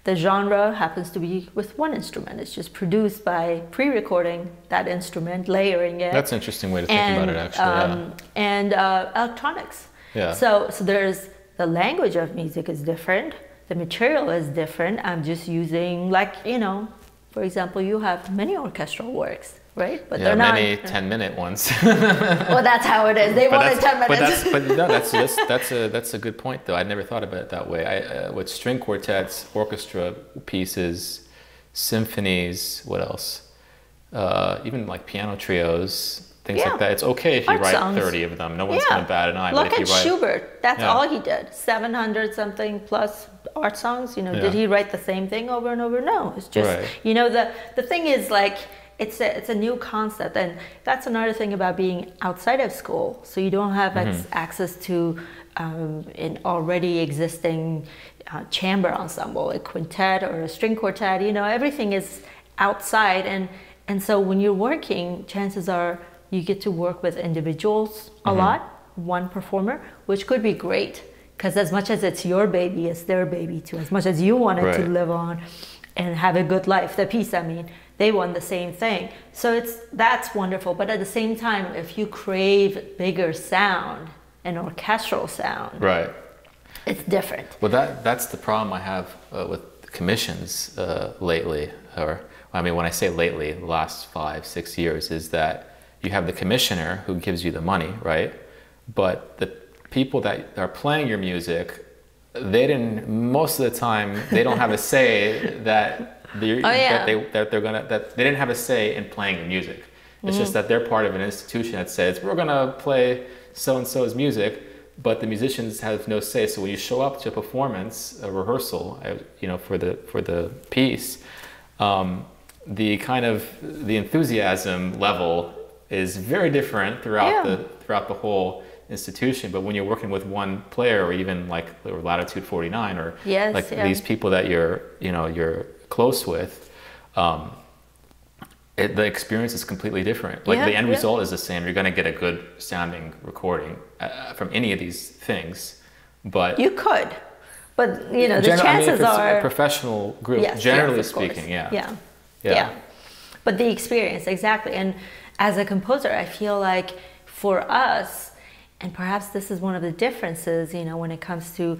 The genre happens to be with one instrument. It's just produced by pre-recording that instrument, layering it. That's an interesting way to think about it, actually. And electronics. Yeah. So there's the language of music is different. The material is different. I'm just using, like, for example, you have many orchestral works, right? But yeah, they're not many 10-minute ones. Well, that's how it is. They wanted 10 minutes. But that's a good point, though. I never thought about it that way. With string quartets, orchestra pieces, symphonies, what else? Even like piano trios. Things like that. It's okay if you write songs. 30 of them. No one's going to bat an eye. Look at Schubert. That's all he did. 700-something plus art songs. Did he write the same thing over and over? No. It's just, the thing is, like, it's a new concept. And that's another thing about being outside of school. So you don't have access to an already existing chamber ensemble, a quintet or a string quartet. Everything is outside. And so when you're working, chances are, you get to work with individuals a lot, one performer, which could be great because as much as it's your baby, it's their baby too. As much as you want it to live on and have a good life, the piece, they want the same thing. So that's wonderful. But at the same time, if you crave bigger sound, an orchestral sound, it's different. Well, that's the problem I have with commissions lately, or when I say lately, the last 5-6 years, is that you have the commissioner who gives you the money, right? But the people that are playing your music, most of the time, they don't have a say they didn't have a say in playing the music. It's just that they're part of an institution that says, we're gonna play so-and-so's music, but the musicians have no say. So when you show up to a performance, a rehearsal, for the piece, the enthusiasm level is very different throughout the whole institution. But when you're working with one player, or even like Latitude 49, or these people that you're close with, the experience is completely different. The end result is the same. You're going to get a good sounding recording from any of these things, but you could. But the chances are a professional group, generally speaking. But the experience, exactly. And as a composer, I feel like for us, and perhaps this is one of the differences, when it comes to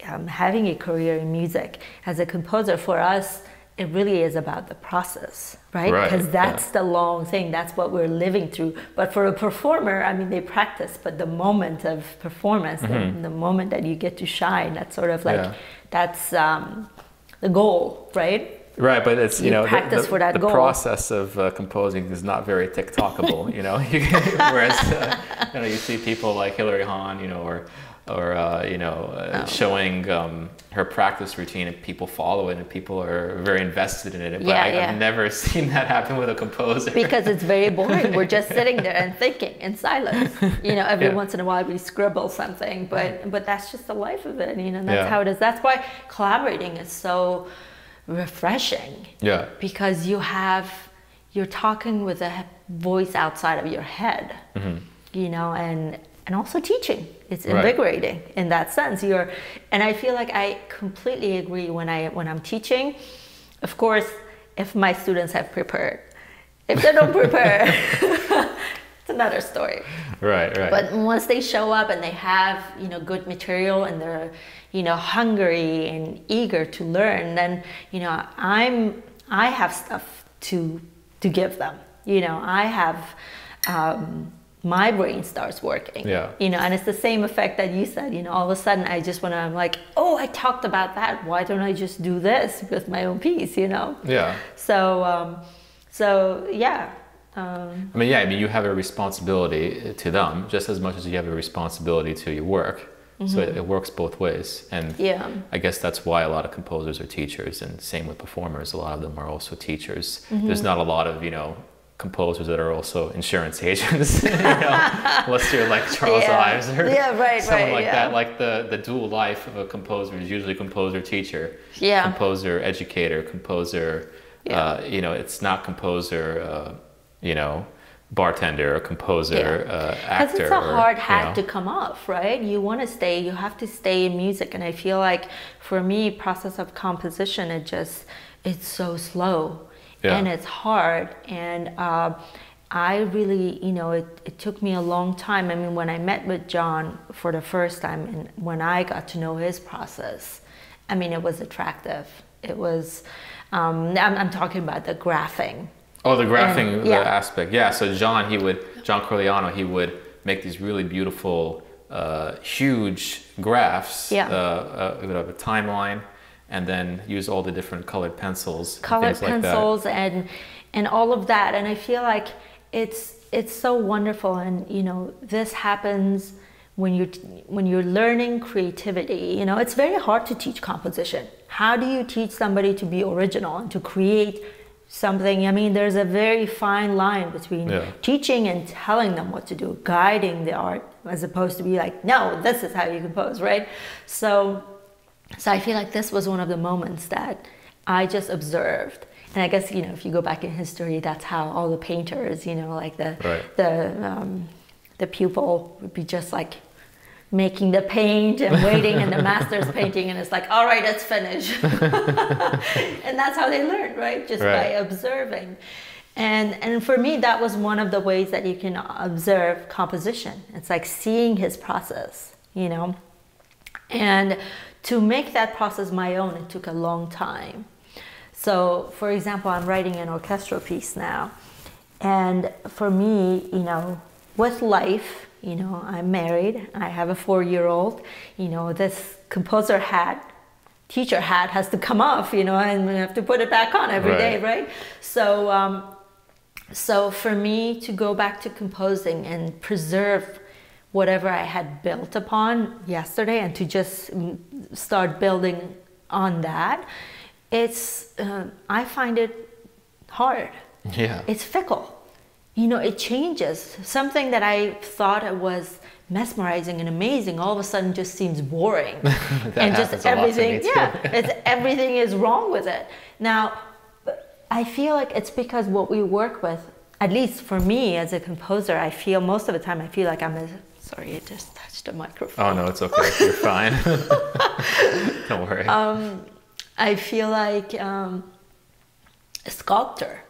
having a career in music, as a composer, for us, it really is about the process, right? Because that's the long thing. That's what we're living through. But for a performer, they practice, but the moment of performance, the moment that you get to shine, that's sort of like, that's the goal, right? Right, but it's, the process of composing is not very TikTokable, whereas, you see people like Hilary Hahn, showing her practice routine, and people follow it, and people are very invested in it. But I've never seen that happen with a composer. Because it's very boring. We're just sitting there and thinking in silence. Every once in a while we scribble something, but that's just the life of it, and that's how it is. That's why collaborating is so refreshing, because you're talking with a voice outside of your head, and also teaching. It's invigorating in that sense. And I feel like I completely agree when I'm teaching. Of course, if my students have prepared. If they don't prepare, it's another story. Right. But once they show up and they have good material, and they're hungry and eager to learn, then I have stuff to give them. I have my brain starts working. And it's the same effect that you said. All of a sudden I'm like, oh, I talked about that. Why don't I just do this with my own piece? You have a responsibility to them just as much as you have a responsibility to your work. So it works both ways. And I guess that's why a lot of composers are teachers, and same with performers. A lot of them are also teachers. There's not a lot of, composers that are also insurance agents, unless you're like Charles Ives or someone like that. Like the dual life of a composer is usually composer-teacher, composer-educator, composer, it's not composer, bartender, a composer, actor. Because it's a hard hat to come off, right? You want to stay, you have to stay in music. And I feel like for me, process of composition, it just, it's so slow and it's hard. And I really, you know, it took me a long time. I mean, when I met with John for the first time and when I got to know his process, I mean, it was attractive. It was, I'm talking about the graphing. Oh, the graphing aspect. Yeah, so John Corigliano, he would make these really beautiful, huge graphs. Yeah. It would have a timeline and then use all the different colored pencils. Colored pencils like that. And all of that. And I feel like it's so wonderful. And, you know, this happens when you're learning creativity. You know, it's very hard to teach composition. How do you teach somebody to be original and to create something? I mean, there's a very fine line between teaching and telling them what to do, guiding the art, as opposed to be like, no, this is how you compose, right? So I feel like this was one of the moments that I just observed. And I guess, you know, if you go back in history, that's how all the painters, you know, like the pupil would be just like making the paint and waiting and the master's painting, and it's like, all right, it's finished. And that's how they learn, right? Just by observing. And for me, that was one of the ways that you can observe composition. It's like seeing his process, you know? And to make that process my own, it took a long time. So for example, I'm writing an orchestral piece now. And for me, you know, with life, you know, I'm married, I have a 4-year-old, you know, this composer hat, teacher hat has to come off, you know, and we have to put it back on every day, right? So, so for me to go back to composing and preserve whatever I had built upon yesterday and to just start building on that, it's, I find it hard. Yeah. It's fickle. You know, it changes. Something that I thought was mesmerizing and amazing all of a sudden just seems boring. And just everything, everything is wrong with it. Now, I feel like it's because what we work with, at least for me as a composer, I feel most of the time, I feel like I'm a, sorry, I just touched the microphone. Oh no, it's okay, you're fine. Don't worry. I feel like a sculptor.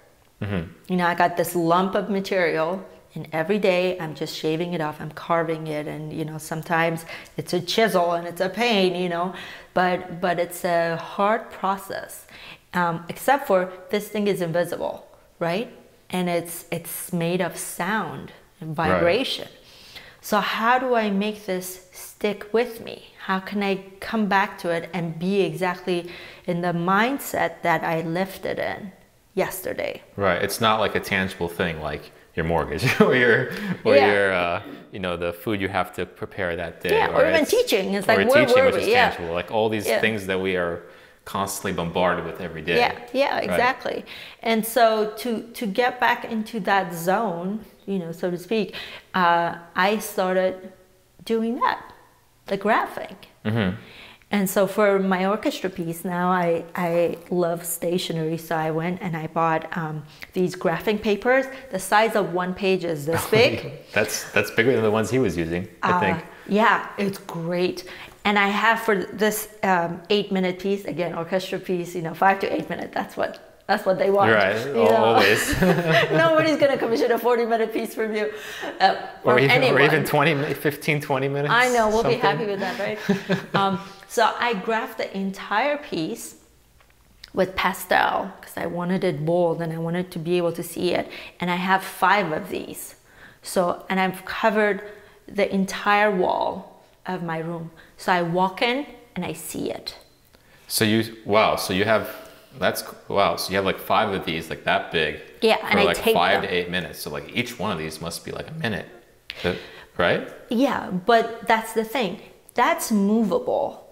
Mm-hmm. You know, I got this lump of material and every day I'm just shaving it off, I'm carving it, and you know, sometimes it's a chisel and it's a pain, you know, but it's a hard process, except for this thing is invisible, right? And it's made of sound and vibration. Right. So how do I make this stick with me? How can I come back to it and be exactly in the mindset that I left it in yesterday? Right, it's not like a tangible thing like your mortgage or your you know, the food you have to prepare that day, or even teaching. It's like, where were we? Yeah, tangible, like all these things that we are constantly bombarded with every day. Yeah, exactly. Right. And so to get back into that zone, you know, so to speak, I started doing that, the graphing. Mm-hmm. And so for my orchestra piece now, I love stationery, so I went and I bought these graphing papers. The size of one page is this big. That's bigger than the ones he was using, I think. Yeah, it's great. And I have for this 8-minute piece, again, orchestra piece, you know, 5 to 8 minutes, that's what they want. Right, always. Nobody's going to commission a 40-minute piece from you. Or even 20, 15, 20 minutes. I know, we'll be happy with that, right? So I graphed the entire piece with pastel because I wanted it bold and I wanted to be able to see it. And I have 5 of these. So, and I've covered the entire wall of my room. So I walk in and I see it. So you, wow, so you have... That's wow. So you have like 5 of these, like that big. Yeah, and like I take 5 to 8 minutes. So like each one of these must be like a minute, right? Yeah, but that's the thing. That's movable.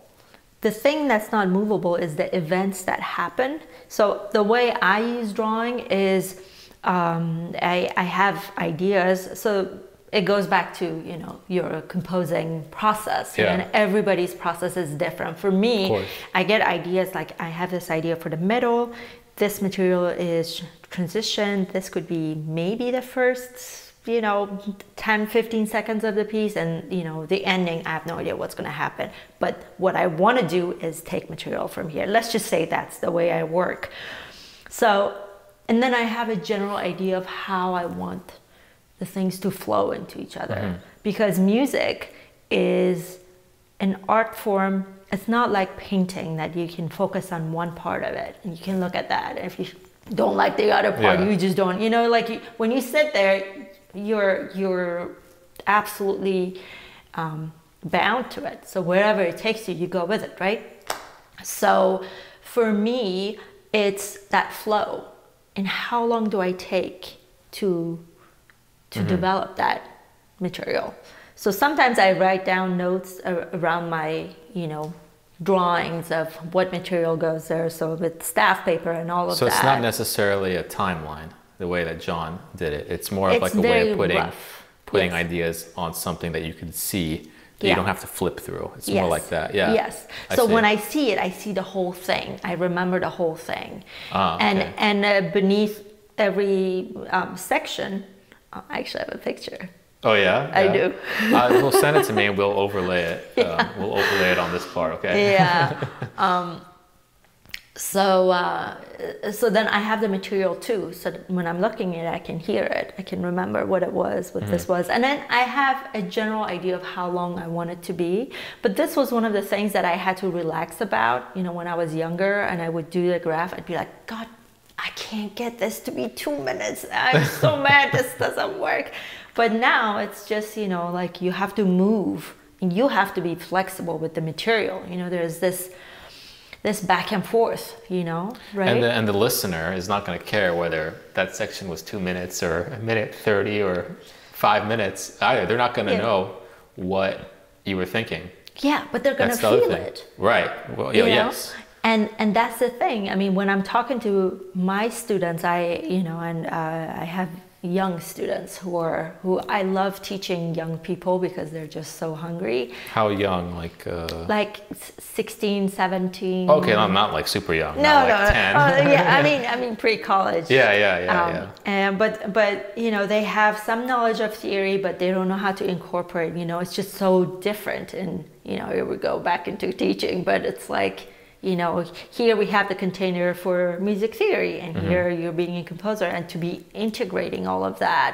The thing that's not movable is the events that happen. So the way I use drawing is, I have ideas. So it goes back to, you know, your composing process, and everybody's process is different. For me, I get ideas like I have this idea for the middle. This material is transition. This could be maybe the first, 10-15 seconds of the piece, and the ending, I have no idea what's going to happen. But what I want to do is take material from here. Let's just say that's the way I work. So, and then I have a general idea of how I want the things to flow into each other. Mm-hmm. Because music is an art form. It's not like painting that you can focus on one part of it and you can look at that. If you don't like the other part, you just don't, when you sit there, you're absolutely bound to it. So wherever it takes you, you go with it, right? So for me, it's that flow. And how long do I take to develop that material? So sometimes I write down notes around my, drawings of what material goes there. So with staff paper and all of that. So it's not necessarily a timeline, the way that John did it. It's more of like a way of putting ideas on something that you can see, that you don't have to flip through. It's more like that. Yeah. Yes. So when I see it, I see the whole thing. I remember the whole thing. And beneath every section, I actually have a picture. Oh yeah? I do. We'll send it to me and we'll overlay it. We'll overlay it on this part, okay? Yeah. So then I have the material too. So when I'm looking at it, I can hear it. I can remember what it was, what this was. And then I have a general idea of how long I want it to be. But this was one of the things that I had to relax about, when I was younger and I would do the graph, I'd be like, God, I can't get this to be 2 minutes. I'm so mad this doesn't work. But now it's just, like you have to move and you have to be flexible with the material. There's this back and forth, right? And the listener is not going to care whether that section was 2 minutes or a minute 30 or 5 minutes either. They're not going to know what you were thinking. Yeah, but they're going to feel it. Right. Well, yes. And that's the thing. I mean, when I'm talking to my students, I have young students who I love teaching young people because they're just so hungry. How young? Like 16, 17. Okay, not like super young. No, 10. Yeah, I mean pre-college. Yeah. And but they have some knowledge of theory, but they don't know how to incorporate. It's just so different. And here we go back into teaching, but it's like. Here we have the container for music theory, and here you're being a composer, and to be integrating all of that,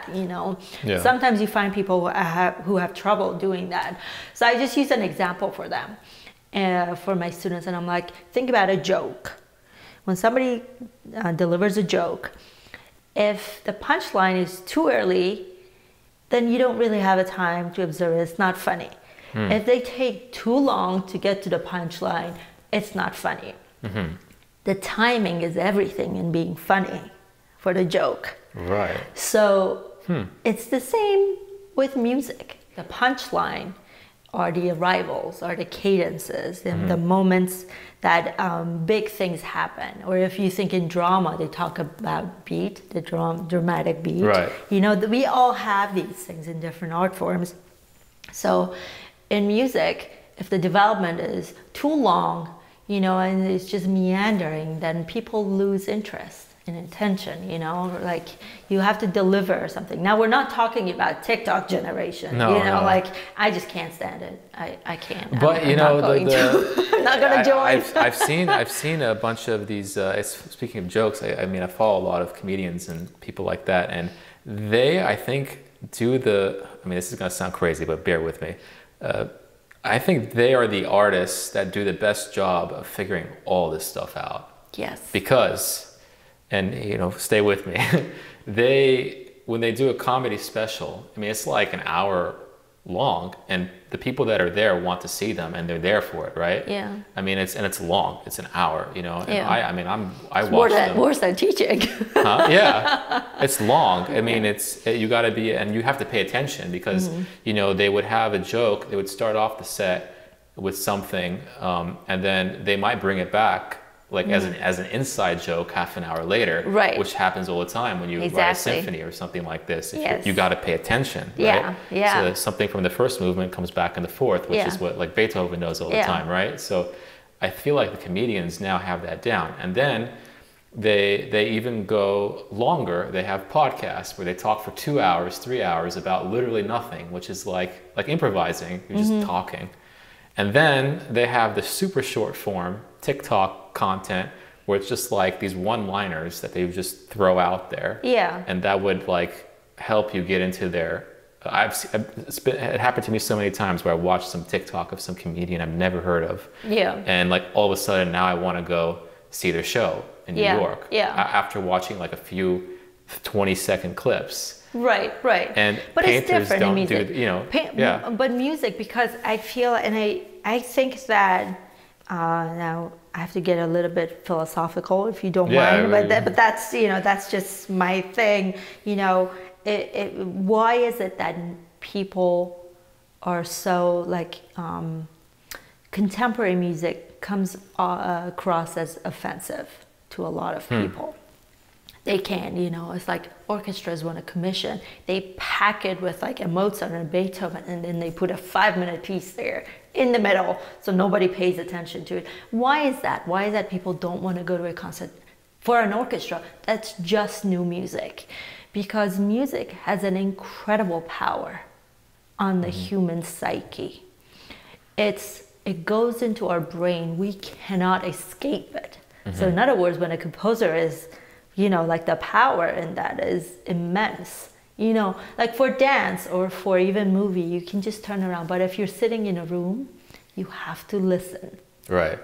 Sometimes you find people who have trouble doing that. So I just use an example for them, for my students, and I'm like, think about a joke. When somebody delivers a joke, if the punchline is too early, then you don't really have a time to observe it. It's not funny. If they take too long to get to the punchline, it's not funny. The timing is everything in being funny for the joke. Right. So it's the same with music. The punchline are the arrivals, are the cadences, and the moments that big things happen. Or if you think in drama, they talk about beat, the dramatic beat. Right. We all have these things in different art forms. So in music, if the development is too long, and it's just meandering, then people lose interest and attention, like you have to deliver something. Now, we're not talking about TikTok generation, like I just can't stand it. I can't. But, I'm not going to join. I've seen a bunch of these, speaking of jokes, I mean, I follow a lot of comedians and people like that, and they, I think, this is going to sound crazy, but bear with me. I think they are the artists that do the best job of figuring all this stuff out. Yes. Because, stay with me, when they do a comedy special, it's like an hour long, and the people that are there want to see them, and they're there for it, right? Yeah. It's long. It's an hour, And yeah. I watch them. Worse than teaching. Huh? Yeah. It's long. You got to be, and you have to pay attention because they would have a joke. They would start off the set with something, and then they might bring it back as an inside joke half an hour later, right? Which happens all the time when you write a symphony or something like this. You got to pay attention, right? Yeah. So something from the first movement comes back in the fourth, which is what Beethoven does all the time, right? So I feel like the comedians now have that down. And then They even go longer. They have podcasts where they talk for 2 hours, 3 hours about literally nothing, which is like improvising, you're just talking. And then they have the super short form TikTok content where it's just like these one-liners that they just throw out there. Yeah. And that would like help you get into their... it happened to me so many times where I watched some TikTok of some comedian I've never heard of. Yeah. And like all of a sudden now I want to go see their show in New York. Yeah. After watching like a few 20-second clips. Right, right. And but painters it's different don't in music. Do, you know. But music, because I feel, and I think that now I have to get a little bit philosophical if you don't mind, but that's, you know, that's just my thing, you know. Why is it that people are so like contemporary music comes across as offensive to a lot of people? They can, you know, it's like orchestras want a commission, they pack it with like a Mozart and a Beethoven, and then they put a 5-minute piece there in the middle so nobody pays attention to it. Why is that? Why is that people don't want to go to a concert for an orchestra that's just new music? Because music has an incredible power on the human psyche. It goes into our brain. We cannot escape it. So in other words, when a composer is, you know, like the power in that is immense. You know, like for dance or for even movie, you can just turn around. But if you're sitting in a room, you have to listen. Right.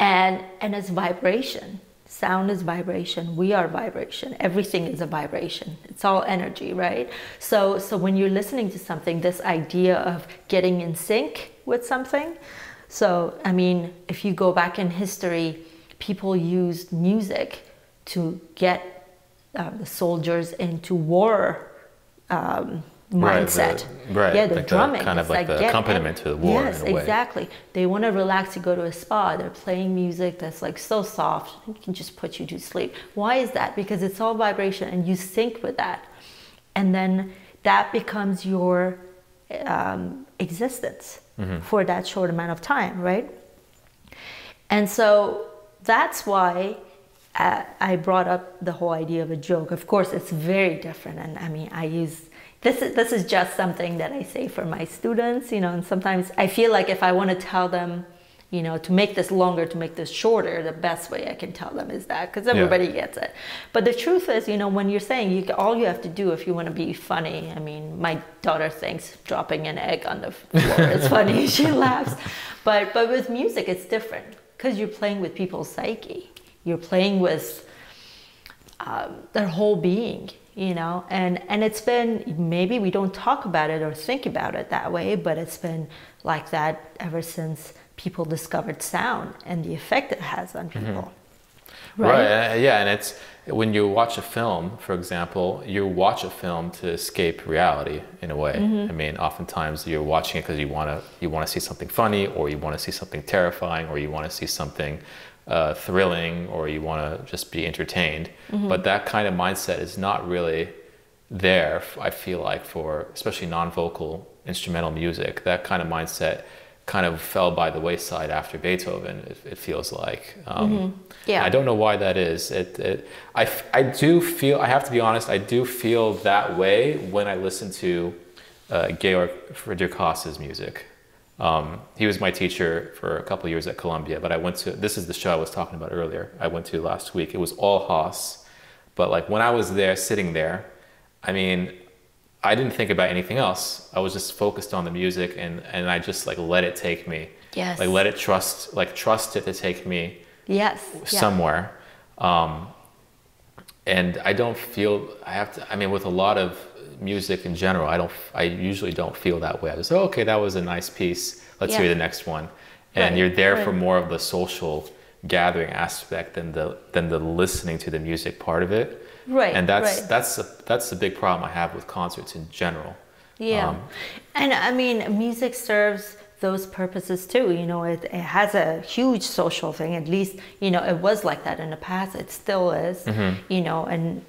And it's vibration. Sound is vibration. We are vibration. Everything is a vibration. It's all energy, right? So when you're listening to something, this idea of getting in sync with something. So, I mean, if you go back in history, people used music to get the soldiers into war mindset. Right. Yeah, the drumming. Kind of like the accompaniment to the war. Yes, exactly. They want to relax, to go to a spa. They're playing music that's like so soft, it can just put you to sleep. Why is that? Because it's all vibration and you sync with that. And then that becomes your existence for that short amount of time, right? And so that's why I brought up the whole idea of a joke. Of course, it's very different. And I mean, I use... This is just something that I say for my students, you know, and sometimes I feel like if I want to tell them, you know, to make this longer, to make this shorter, the best way I can tell them is that, because everybody gets it. But the truth is, you know, when you're saying, all you have to do if you want to be funny, I mean, my daughter thinks dropping an egg on the floor is funny, she laughs. But with music, it's different, because you're playing with people's psyche. You're playing with their whole being. You know, and it's been, maybe we don't talk about it or think about it that way, but it's been like that ever since people discovered sound and the effect it has on people. Right, yeah, and it's, when you watch a film, for example, you watch a film to escape reality in a way. I mean, oftentimes you're watching it because you want to see something funny, or you want to see something terrifying, or you want to see something thrilling, or you want to just be entertained. But that kind of mindset is not really there, I feel like, for especially non-vocal instrumental music. That kind of mindset kind of fell by the wayside after Beethoven, it feels like. Yeah. I don't know why that is. I do feel, I have to be honest, I do feel that way when I listen to Georg Friedrich Haas's music. He was my teacher for a couple of years at Columbia, but I went to, this is the show I was talking about earlier, I went to last week. It was all Haas, but like when I was there, sitting there, I mean, I didn't think about anything else. I was just focused on the music, and I just like let it take me. Yes. Like let it trust it to take me somewhere. And I don't feel, I mean, with a lot of music in general, I usually don't feel that way. I was like, oh, okay, that was a nice piece, let's hear the next one. And you're there for more of the social gathering aspect than the listening to the music part of it. Right. And that's the big problem I have with concerts in general. Yeah. And I mean, music serves those purposes too, you know. It has a huge social thing, at least, you know, it was like that in the past, it still is, you know, and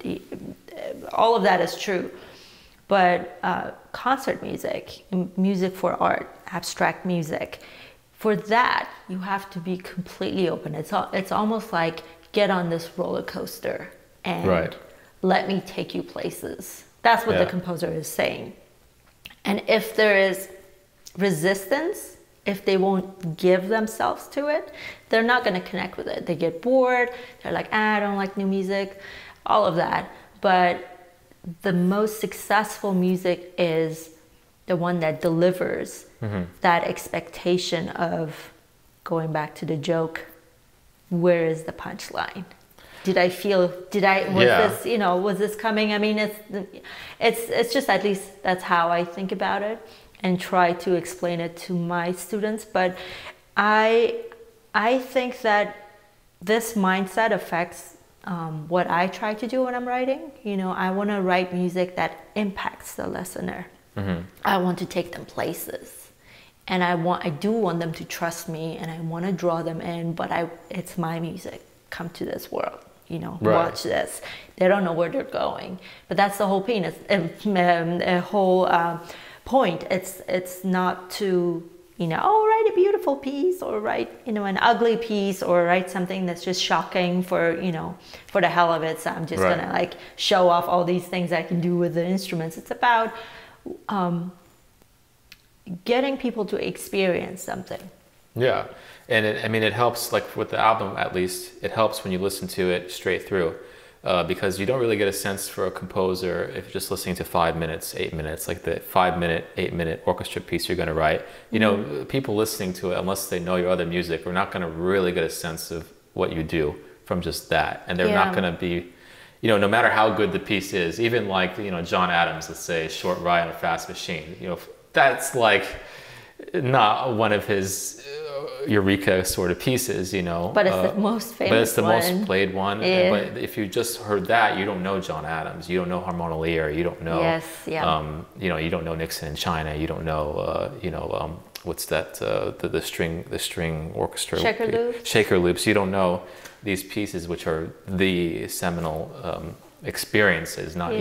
all of that is true. But concert music, music for art, abstract music, for that, you have to be completely open. It's almost like get on this roller coaster and let me take you places. That's what the composer is saying. And if there is resistance, if they won't give themselves to it, they're not going to connect with it. They get bored. They're like, ah, I don't like new music, all of that. But the most successful music is the one that delivers that expectation of going back to the joke. Where is the punchline? Did I feel, was this, you know, was this coming? I mean, it's just, at least that's how I think about it and try to explain it to my students. But I think that this mindset affects what I try to do when I'm writing. You know, I want to write music that impacts the listener. I want to take them places, and I do want them to trust me, and I want to draw them in. But it's my music. Come to this world, you know, watch this. They don't know where they're going, but that's the whole penis, a whole point. It's not to, you know, oh, write a beautiful piece, or write, you know, an ugly piece, or write something that's just shocking for, you know, for the hell of it. So I'm just gonna like show off all these things I can do with the instruments. It's about getting people to experience something. Yeah. And I mean, it helps, like with the album, at least it helps when you listen to it straight through, because you don't really get a sense for a composer if you're just listening to 5 minutes, 8 minutes, like the 5 minute, 8 minute orchestra piece you're going to write. You know, people listening to it, unless they know your other music, are not going to really get a sense of what you do from just that. And they're not going to be, you know, no matter how good the piece is, even like, you know, John Adams, let's say, Short Ride on a Fast Machine, you know, that's like not one of his eureka sort of pieces, you know, but it's the most famous, but it's the most played one. But if you just heard that, you don't know John Adams, you don't know Harmona Lear, you don't know you know, you don't know Nixon in China, you don't know what's that the string orchestra, Shaker Loops, you don't know these pieces which are the seminal experiences, not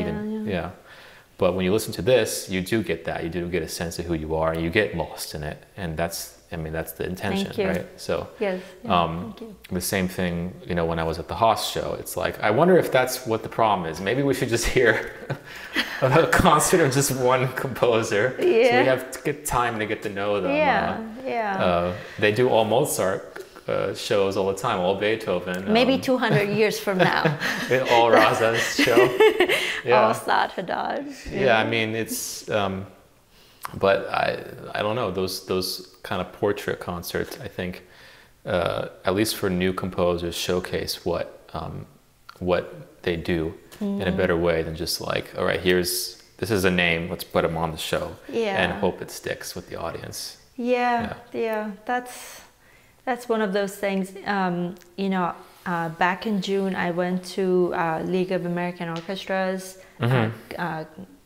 but when you listen to this, you do get that. You do get a sense of who you are, and you get lost in it. And that's, I mean, that's the intention, right? So the same thing, you know, when I was at the Haas show, it's like, I wonder if that's what the problem is. Maybe we should just hear a concert of just one composer. So we have to get time to get to know them. They do all Mozart shows all the time, all Beethoven. Maybe 200 years from now. All Razaz show. All Saad Haddad. Yeah, I mean, it's, but I don't know, those kind of portrait concerts, I think, at least for new composers, showcase what they do in a better way than just like, all right, this is a name, let's put them on the show and hope it sticks with the audience. That's one of those things. You know, back in June, I went to League of American Orchestras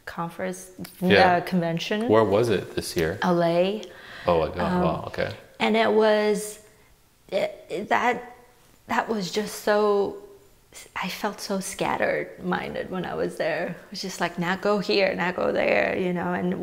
conference, convention. Where was it this year? LA. Oh my God! Wow. Okay. And it was that was just so. I felt so scattered-minded when I was there. It was just like, now go here, now go there, you know. And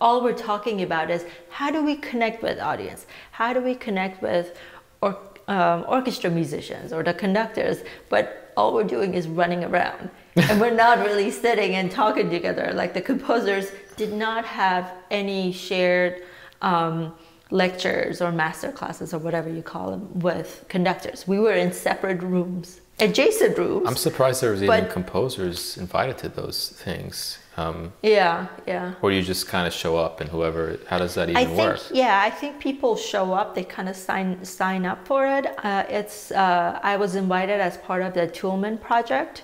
all we're talking about is, how do we connect with audience? How do we connect with orchestra musicians or the conductors? But all we're doing is running around. And we're not really sitting and talking together. Like, the composers did not have any shared lectures or master classes or whatever you call them with conductors. We were in separate rooms, adjacent rooms. I'm surprised there was even composers invited to those things. Or do you just kind of show up and whoever, how does that even work? I think people show up, they kind of sign up for it. I was invited as part of the Tuhlman project,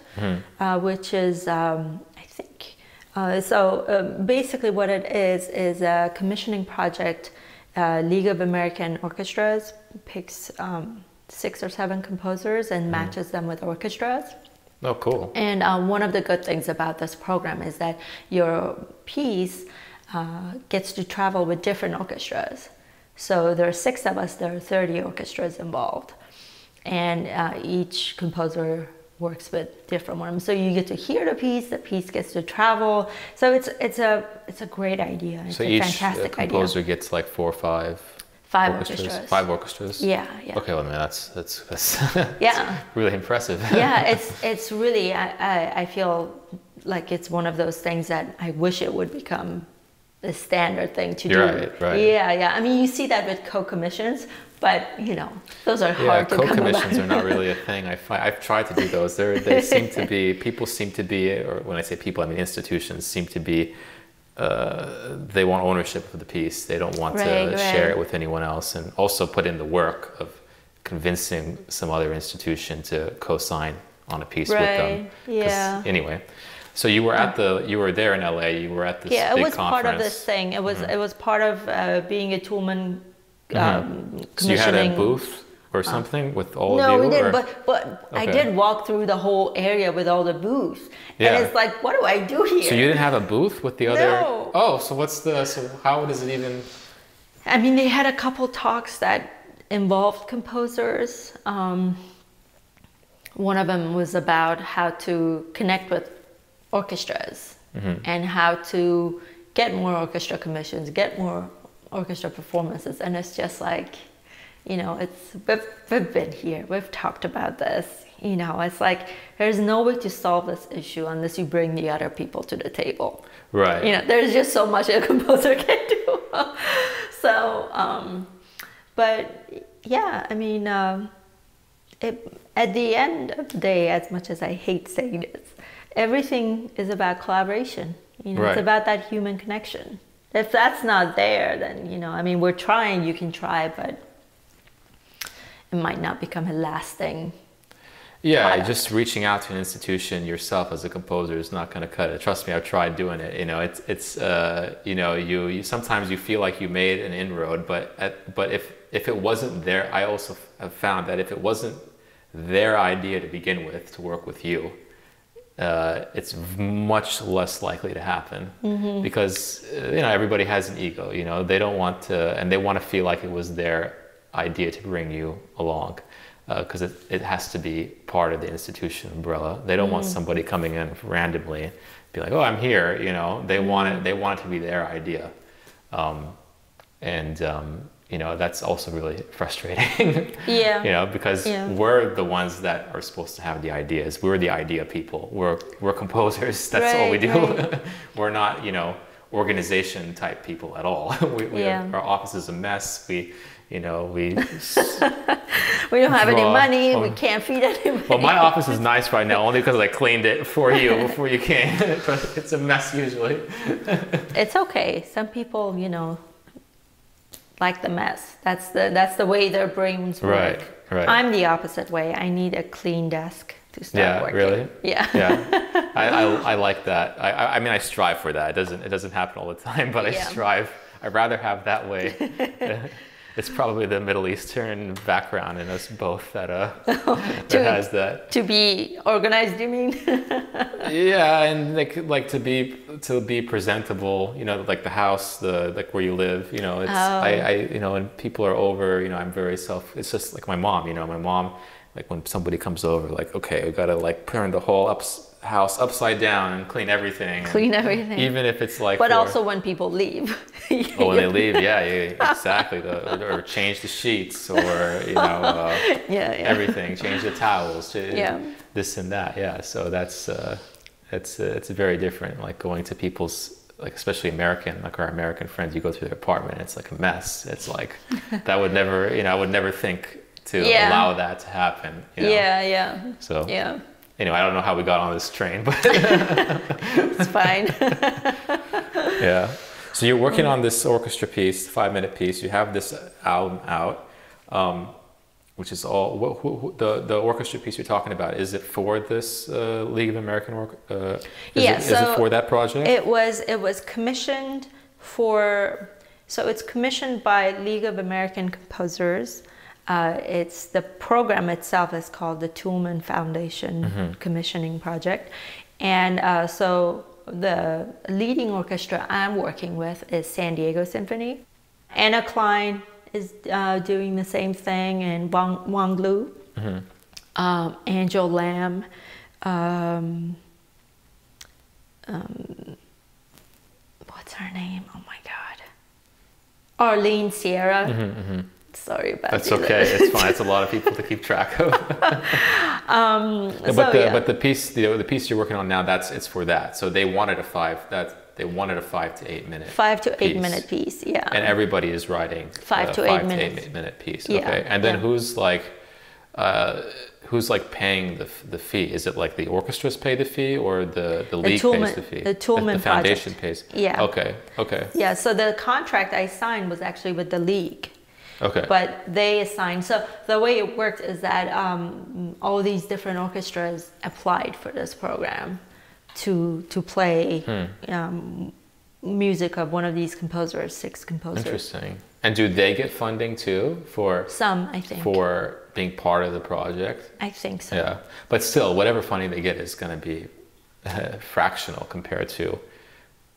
which is, basically what it is a commissioning project. League of American Orchestras picks 6 or 7 composers and matches them with orchestras. Oh, cool. And one of the good things about this program is that your piece gets to travel with different orchestras. So there are 6 of us, there are 30 orchestras involved. And each composer works with different ones. So you get to hear the piece gets to travel. So it's a great idea. It's a fantastic idea. So each composer gets like 4 or 5 Five orchestras. Yeah, yeah. Okay, well, man, that's yeah, really impressive. Yeah, it's really I feel like it's one of those things that I wish it would become the standard thing to do. Right. Yeah, yeah. I mean, you see that with co-commissions, but you know, those are hard to come about. Yeah, co-commissions are not really a thing. I've tried to do those. They seem to be, people seem to be, or when I say people, I mean institutions seem to be. They want ownership of the piece. They don't want to share it with anyone else, and also put in the work of convincing some other institution to co-sign on a piece with them. Yeah. Anyway, so you were at the, you were there in LA. You were at this big conference. Yeah, it was part of this thing. It was it was part of being a Tuhlman commissioning. So you had a booth or something with all of you? No, we didn't. But I did walk through the whole area with all the booths. Yeah. And it's like, what do I do here? So you didn't have a booth with the other? No. Oh, so what's the, so how does it even? I mean, they had a couple talks that involved composers. One of them was about how to connect with orchestras and how to get more orchestra commissions, get more orchestra performances. And it's just like, you know, it's, we've been here, we've talked about this. You know, it's like, there's no way to solve this issue unless you bring the other people to the table. Right. You know, there's just so much a composer can do. So, but yeah, I mean, at the end of the day, as much as I hate saying this, everything is about collaboration. You know, it's about that human connection. If that's not there, then, you know, I mean, we're trying, you can try, but it might not become a lasting product. Just reaching out to an institution yourself as a composer is not going to cut it. Trust me, I've tried doing it. You know, it's you know, you sometimes you feel like you made an inroad, but if it wasn't there, I also have found that if it wasn't their idea to begin with to work with you, it's much less likely to happen because you know, everybody has an ego. You know, they don't want to, and they want to feel like it was their idea to bring you along, because it has to be part of the institution umbrella. They don't want somebody coming in randomly and be like, oh, I'm here. You know, they want it. They want it to be their idea, you know, that's also really frustrating. Yeah. You know, because we're the ones that are supposed to have the ideas. We're the idea people. We're composers. That's all we do. Right. We're not, you know, organization type people at all. Our office is a mess. You know, we we don't have any money. We can't feed anybody. Well, my office is nice right now only because I cleaned it for you before you came. It's a mess usually. It's okay. Some people, you know, like the mess. That's the way their brains work. Right. I'm the opposite way. I need a clean desk to start working. Really? Yeah. Yeah. I like that. I mean, I strive for that. It doesn't happen all the time, but I strive. I'd rather have that way. It's probably the Middle Eastern background in us both that that has that. To be organized, you mean? Yeah, and like to be presentable, you know, like the house, like where you live, you know, it's I you know, and people are over, you know, I'm very it's just like my mom, you know, like when somebody comes over, like, okay, we gotta like turn the whole house upside down and clean everything, even if it's like, but also when people leave. Oh, when they leave, yeah, exactly. Or change the sheets, or you know, everything, change the towels, this and that, so that's it's very different, like going to people's, like especially American, like our American friends, you go through their apartment and it's like a mess. It's like that would never, you know, I would never think to allow that to happen, you know? So anyway, I don't know how we got on this train, but it's fine. Yeah. So you're working on this orchestra piece, 5-minute piece. You have this album out, which is all. The orchestra piece you're talking about, is it for this League of American Orchestras? Is it for that project? It was commissioned for. So it's commissioned by League of American Composers. It's the program itself is called the Tuhlman Foundation Commissioning Project, and so the leading orchestra I'm working with is San Diego Symphony. Anna Klein is doing the same thing, and Wang Lu, Angel Lam, what's her name? Oh my God. Arlene Sierra. Sorry about that. That's okay. It's fine. It's a lot of people to keep track of. But the piece you're working on now, it's for that. So they wanted a five to eight minute piece. Yeah. And everybody is writing five to eight minute piece. Okay. Yeah. And then who's paying the fee? Is it like the orchestras pay the fee, or the league pays the fee? The Tuhlman Foundation pays. Yeah. Okay. Okay. Yeah. So the contract I signed was actually with the league. Okay. But they assigned. So the way it worked is that all these different orchestras applied for this program to play music of one of these composers, 6 composers. Interesting. And do they get funding too for some? I think for being part of the project. I think so. Yeah. But still, whatever funding they get is going to be fractional compared to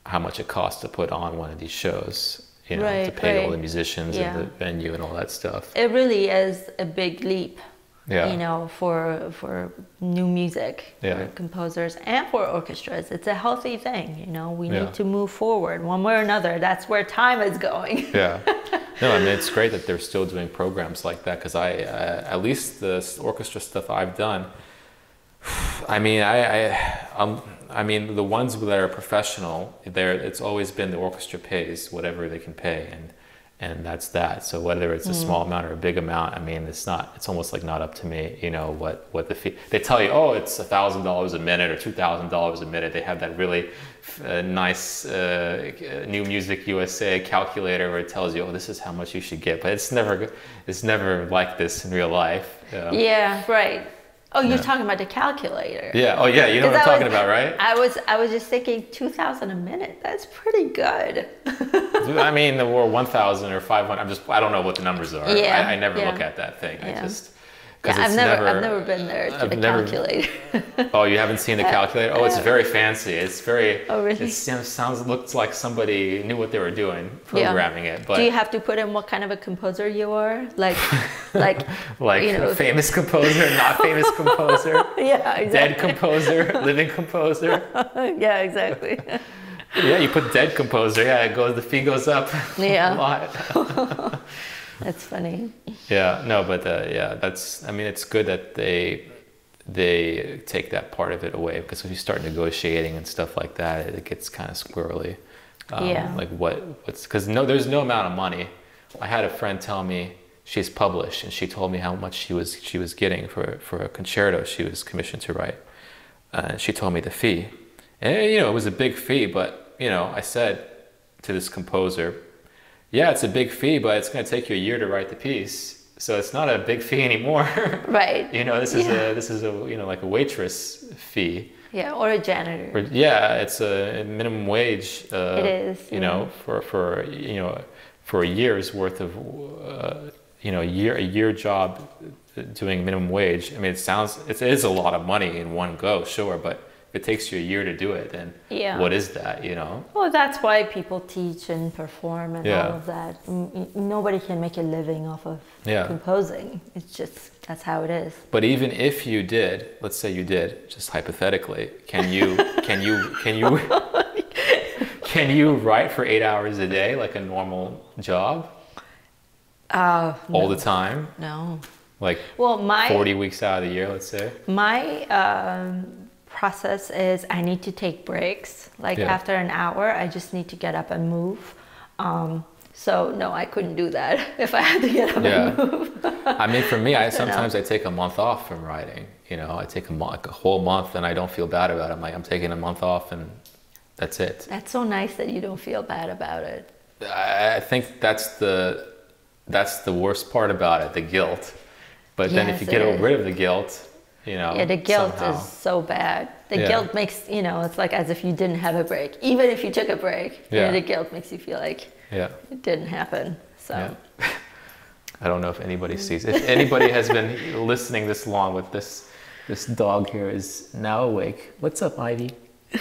how much it costs to put on one of these shows. You know, to pay all the musicians and the venue and all that stuff. It really is a big leap, you know, for new music, for composers and for orchestras. It's a healthy thing, you know. We need to move forward one way or another. That's where time is going. Yeah. No, I mean, it's great that they're still doing programs like that, because I, at least the orchestra stuff I've done, I mean, I mean, the ones that are professional, it's always been the orchestra pays whatever they can pay, and that's that. So whether it's a small amount or a big amount, I mean, it's almost like not up to me, you know, what the fee. They tell you, oh, it's $1,000 a minute or $2,000 a minute. They have that really nice New Music USA calculator where it tells you, oh, this is how much you should get. But it's never like this in real life. You know? Yeah, right. Oh, you're talking about the calculator. Yeah. Oh, yeah. You know what I'm talking about, right? I was just thinking $2,000 a minute. That's pretty good. I mean, or $1,000 or $500. I don't know what the numbers are. Yeah. I never look at that thing. Yeah. I've never been there to the calculator. Oh, you haven't seen the calculator? Oh, it's very fancy. It's very. Oh, really? It looks like somebody knew what they were doing, programming it. But do you have to put in what kind of a composer you are? Like you know, famous composer, not famous composer. Yeah, exactly. Dead composer, living composer. Yeah, exactly. Yeah, you put dead composer. Yeah, the fee goes up. Yeah. A lot. That's funny. Yeah, no, but yeah, I mean, it's good that they take that part of it away, because when you start negotiating and stuff like that, it gets kind of squirrely. Like what's, because there's no amount of money. I had a friend tell me she's published, and she told me how much she was getting for a concerto she was commissioned to write. She told me the fee, and you know, it was a big fee, but you know, I said to this composer, yeah, it's a big fee, but it's going to take you a year to write the piece, so it's not a big fee anymore. Right. You know, this is a you know, like a waitress fee. Yeah, or a janitor. Or, yeah, it's a minimum wage. It is. You know, for you know, for a year's worth of you know, a year job doing minimum wage. I mean, it is a lot of money in one go, sure, but it takes you a year to do it, then what is that, you know? Well, that's why people teach and perform and all of that. Nobody can make a living off of composing. It's just, that's how it is. But even if you did, let's say you did, just hypothetically, can you write for 8 hours a day like a normal job? All the time? No. Like, well, 40 weeks out of the year, let's say? My process is I need to take breaks. Like after an hour, I just need to get up and move. So no, I couldn't do that if I had to get up and move. I mean, for me, sometimes I take a month off from writing. You know, I take a whole month, and I don't feel bad about it. I'm taking a month off, and that's it. That's so nice that you don't feel bad about it. I think that's the worst part about it, the guilt. But then if you get rid of the guilt. You know, yeah, the guilt is so bad. The guilt makes, you know, it's like as if you didn't have a break. Even if you took a break, you know, the guilt makes you feel like it didn't happen. So I don't know if anybody sees it. If anybody has been listening this long with this dog here is now awake. What's up, Ivy?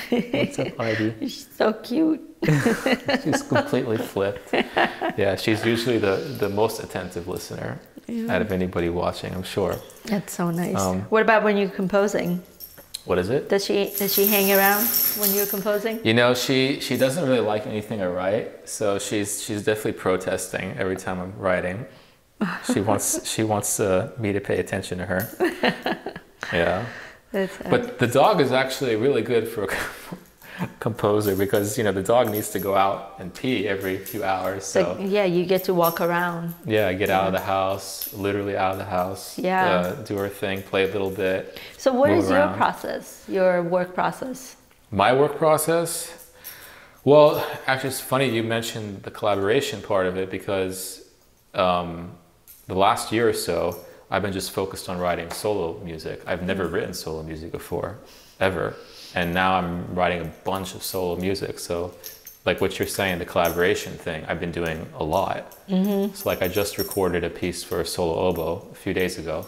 What's up, Ivy? She's so cute. She's completely flipped. Yeah, she's usually the most attentive listener out of anybody watching, I'm sure. That's so nice. What about when you're composing? What is it? Does she hang around when you're composing? You know, she doesn't really like anything I write, so she's definitely protesting every time I'm writing. She wants me to pay attention to her. Yeah. But the dog is actually really good for a composer, because you know the dog needs to go out and pee every few hours. So yeah, you get to walk around. Yeah, get out of the house, literally out of the house. Yeah. Do her thing, play a little bit. So what is your process? Your work process? My work process? Well, actually, it's funny you mentioned the collaboration part of it, because the last year or so, I've been just focused on writing solo music. I've never written solo music before, ever. And now I'm writing a bunch of solo music. So like what you're saying, the collaboration thing, I've been doing a lot. Mm-hmm. So like I just recorded a piece for solo oboe a few days ago.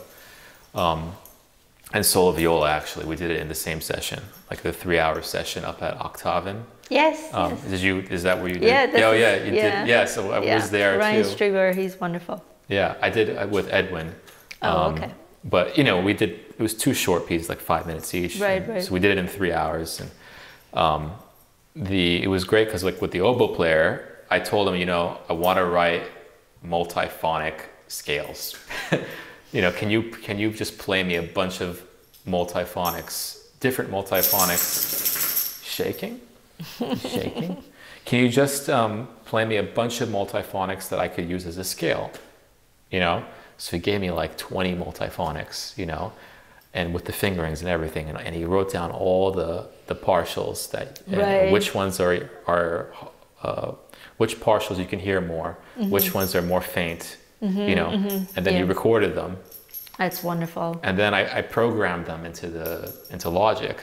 And solo viola, actually. We did it in the same session, like the 3-hour session up at Octaven. Yes, yes. Is that where you did? Yeah, oh yeah, you did. Yeah, so I was there Ryan too. Ryan Strieber, he's wonderful. Yeah, I did with Edwin. Oh, okay. But you know, we did, it was 2 short pieces, like 5 minutes each. Right, right. So we did it in 3 hours, and it was great because like with the oboe player, I told him, you know, I want to write multiphonic scales. You know, can you just play me a bunch of different multiphonics shaking? Can you just play me a bunch of multiphonics that I could use as a scale? You know? So he gave me like 20 multiphonics, you know, and with the fingerings and everything, and he wrote down all the partials that which ones are which partials you can hear more, which ones are more faint. Mm-hmm, you know, and then you recorded them. That's wonderful. And then I programmed them into Logic.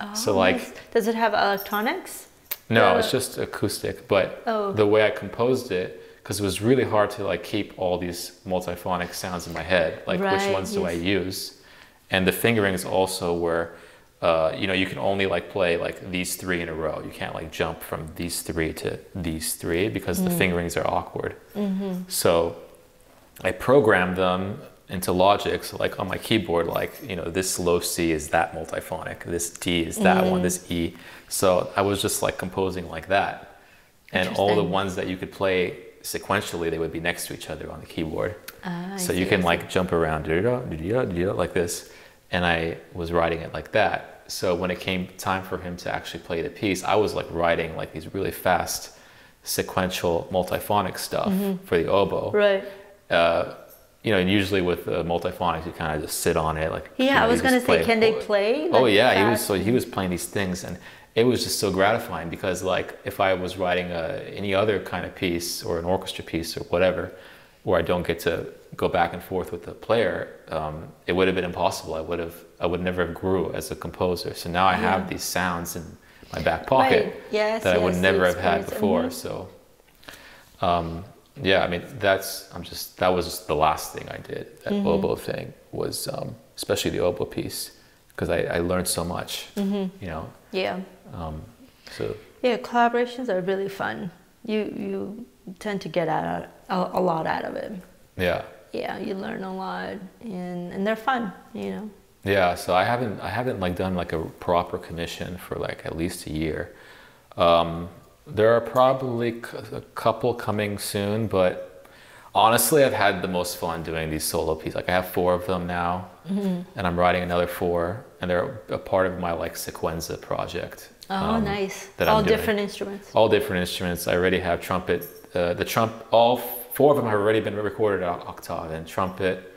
Oh, so like, does it have electronics? No, it's just acoustic. But the way I composed it, because it was really hard to like keep all these multiphonic sounds in my head. Like which ones do I use? And the fingerings also were, you know, you can only like play like these 3 in a row. You can't like jump from these 3 to these 3 because the fingerings are awkward. Mm-hmm. So I programmed them into Logic, so like on my keyboard, like, you know, this low C is that multiphonic, this D is that one, this E. So I was just like composing like that. And all the ones that you could play sequentially, they would be next to each other on the keyboard. So you can like jump around like this. And I was writing it like that. So when it came time for him to actually play the piece, I was like writing like these really fast sequential multiphonic stuff for the oboe. Right. You know, and usually with multiphonics, you kind of just sit on it, like I was going to say, can they play? Oh yeah, he was playing these things, and it was just so gratifying because, like, if I was writing any other kind of piece or an orchestra piece or whatever, where I don't get to go back and forth with the player, it would have been impossible. I would never have grew as a composer. So now I have these sounds in my back pocket that I would never have had before. So. Yeah, I mean, that was just the last thing I did. That oboe thing was, especially the oboe piece, because I learned so much, you know? Yeah. Yeah, collaborations are really fun. You tend to get a lot out of it. Yeah. Yeah, you learn a lot, and they're fun, you know? Yeah, so I haven't like done like a proper commission for like at least a year. There are probably a couple coming soon, but honestly, I've had the most fun doing these solo pieces. Like I have 4 of them now, and I'm writing another 4, and they're a part of my like sequenza project. Oh, nice! All different instruments. All different instruments. I already have trumpet. All 4 of them have already been recorded at Octave, and trumpet.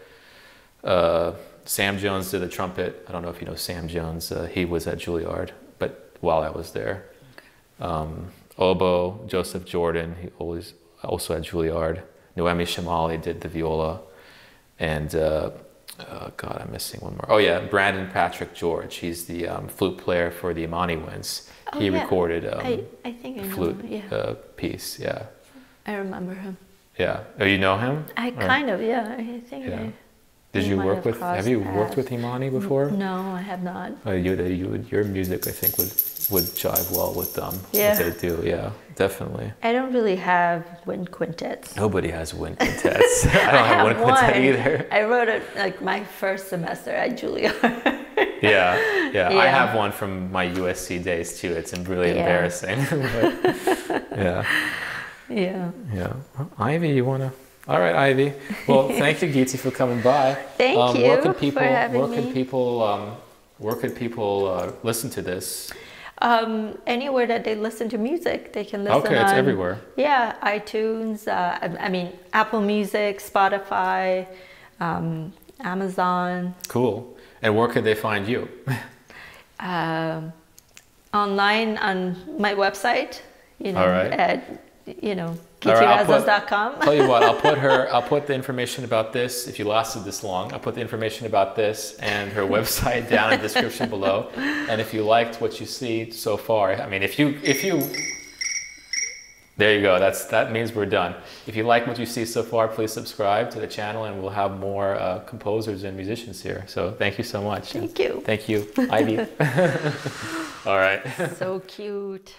Sam Jones did the trumpet. I don't know if you know Sam Jones. He was at Juilliard, but while I was there. Oboe, Joseph Jordan, he always also at Juilliard. Noemi Shamali did the viola, and God, I'm missing one more. Oh yeah, Brandon Patrick George. He's the flute player for the Imani Winds. Oh, he recorded I think I flute piece. Yeah, I remember him. Yeah. Oh, you know him? I kind of. Did you work with? Have you worked with Imani before? No, I have not. Oh, your music, I think, would jive well with them. Yeah, what they do. Yeah, definitely. I don't really have wind quintets. Nobody has wind quintets. I don't have one quintet either. I wrote it like my first semester at Juilliard. Yeah. I have one from my USC days too. It's really embarrassing. But, yeah. Well, Ivy, you wanna? All right, Ivy. Well, thank you, Gity, for coming by. Thank you. Where could people listen to this? Anywhere that they listen to music, they can listen. Okay, it's everywhere. Yeah, iTunes. I mean, Apple Music, Spotify, Amazon. Cool. And where could they find you? Online on my website. All right. GityRazaz.com. Tell you what, I'll put the information about this, if you lasted this long, I'll put the information about this and her website down in the description below. And if you liked what you see so far, I mean, if you there you go, that means we're done. If you like what you see so far, please subscribe to the channel, and we'll have more composers and musicians here. So thank you so much. Thank you. Thank you, Ivy. All right. So cute.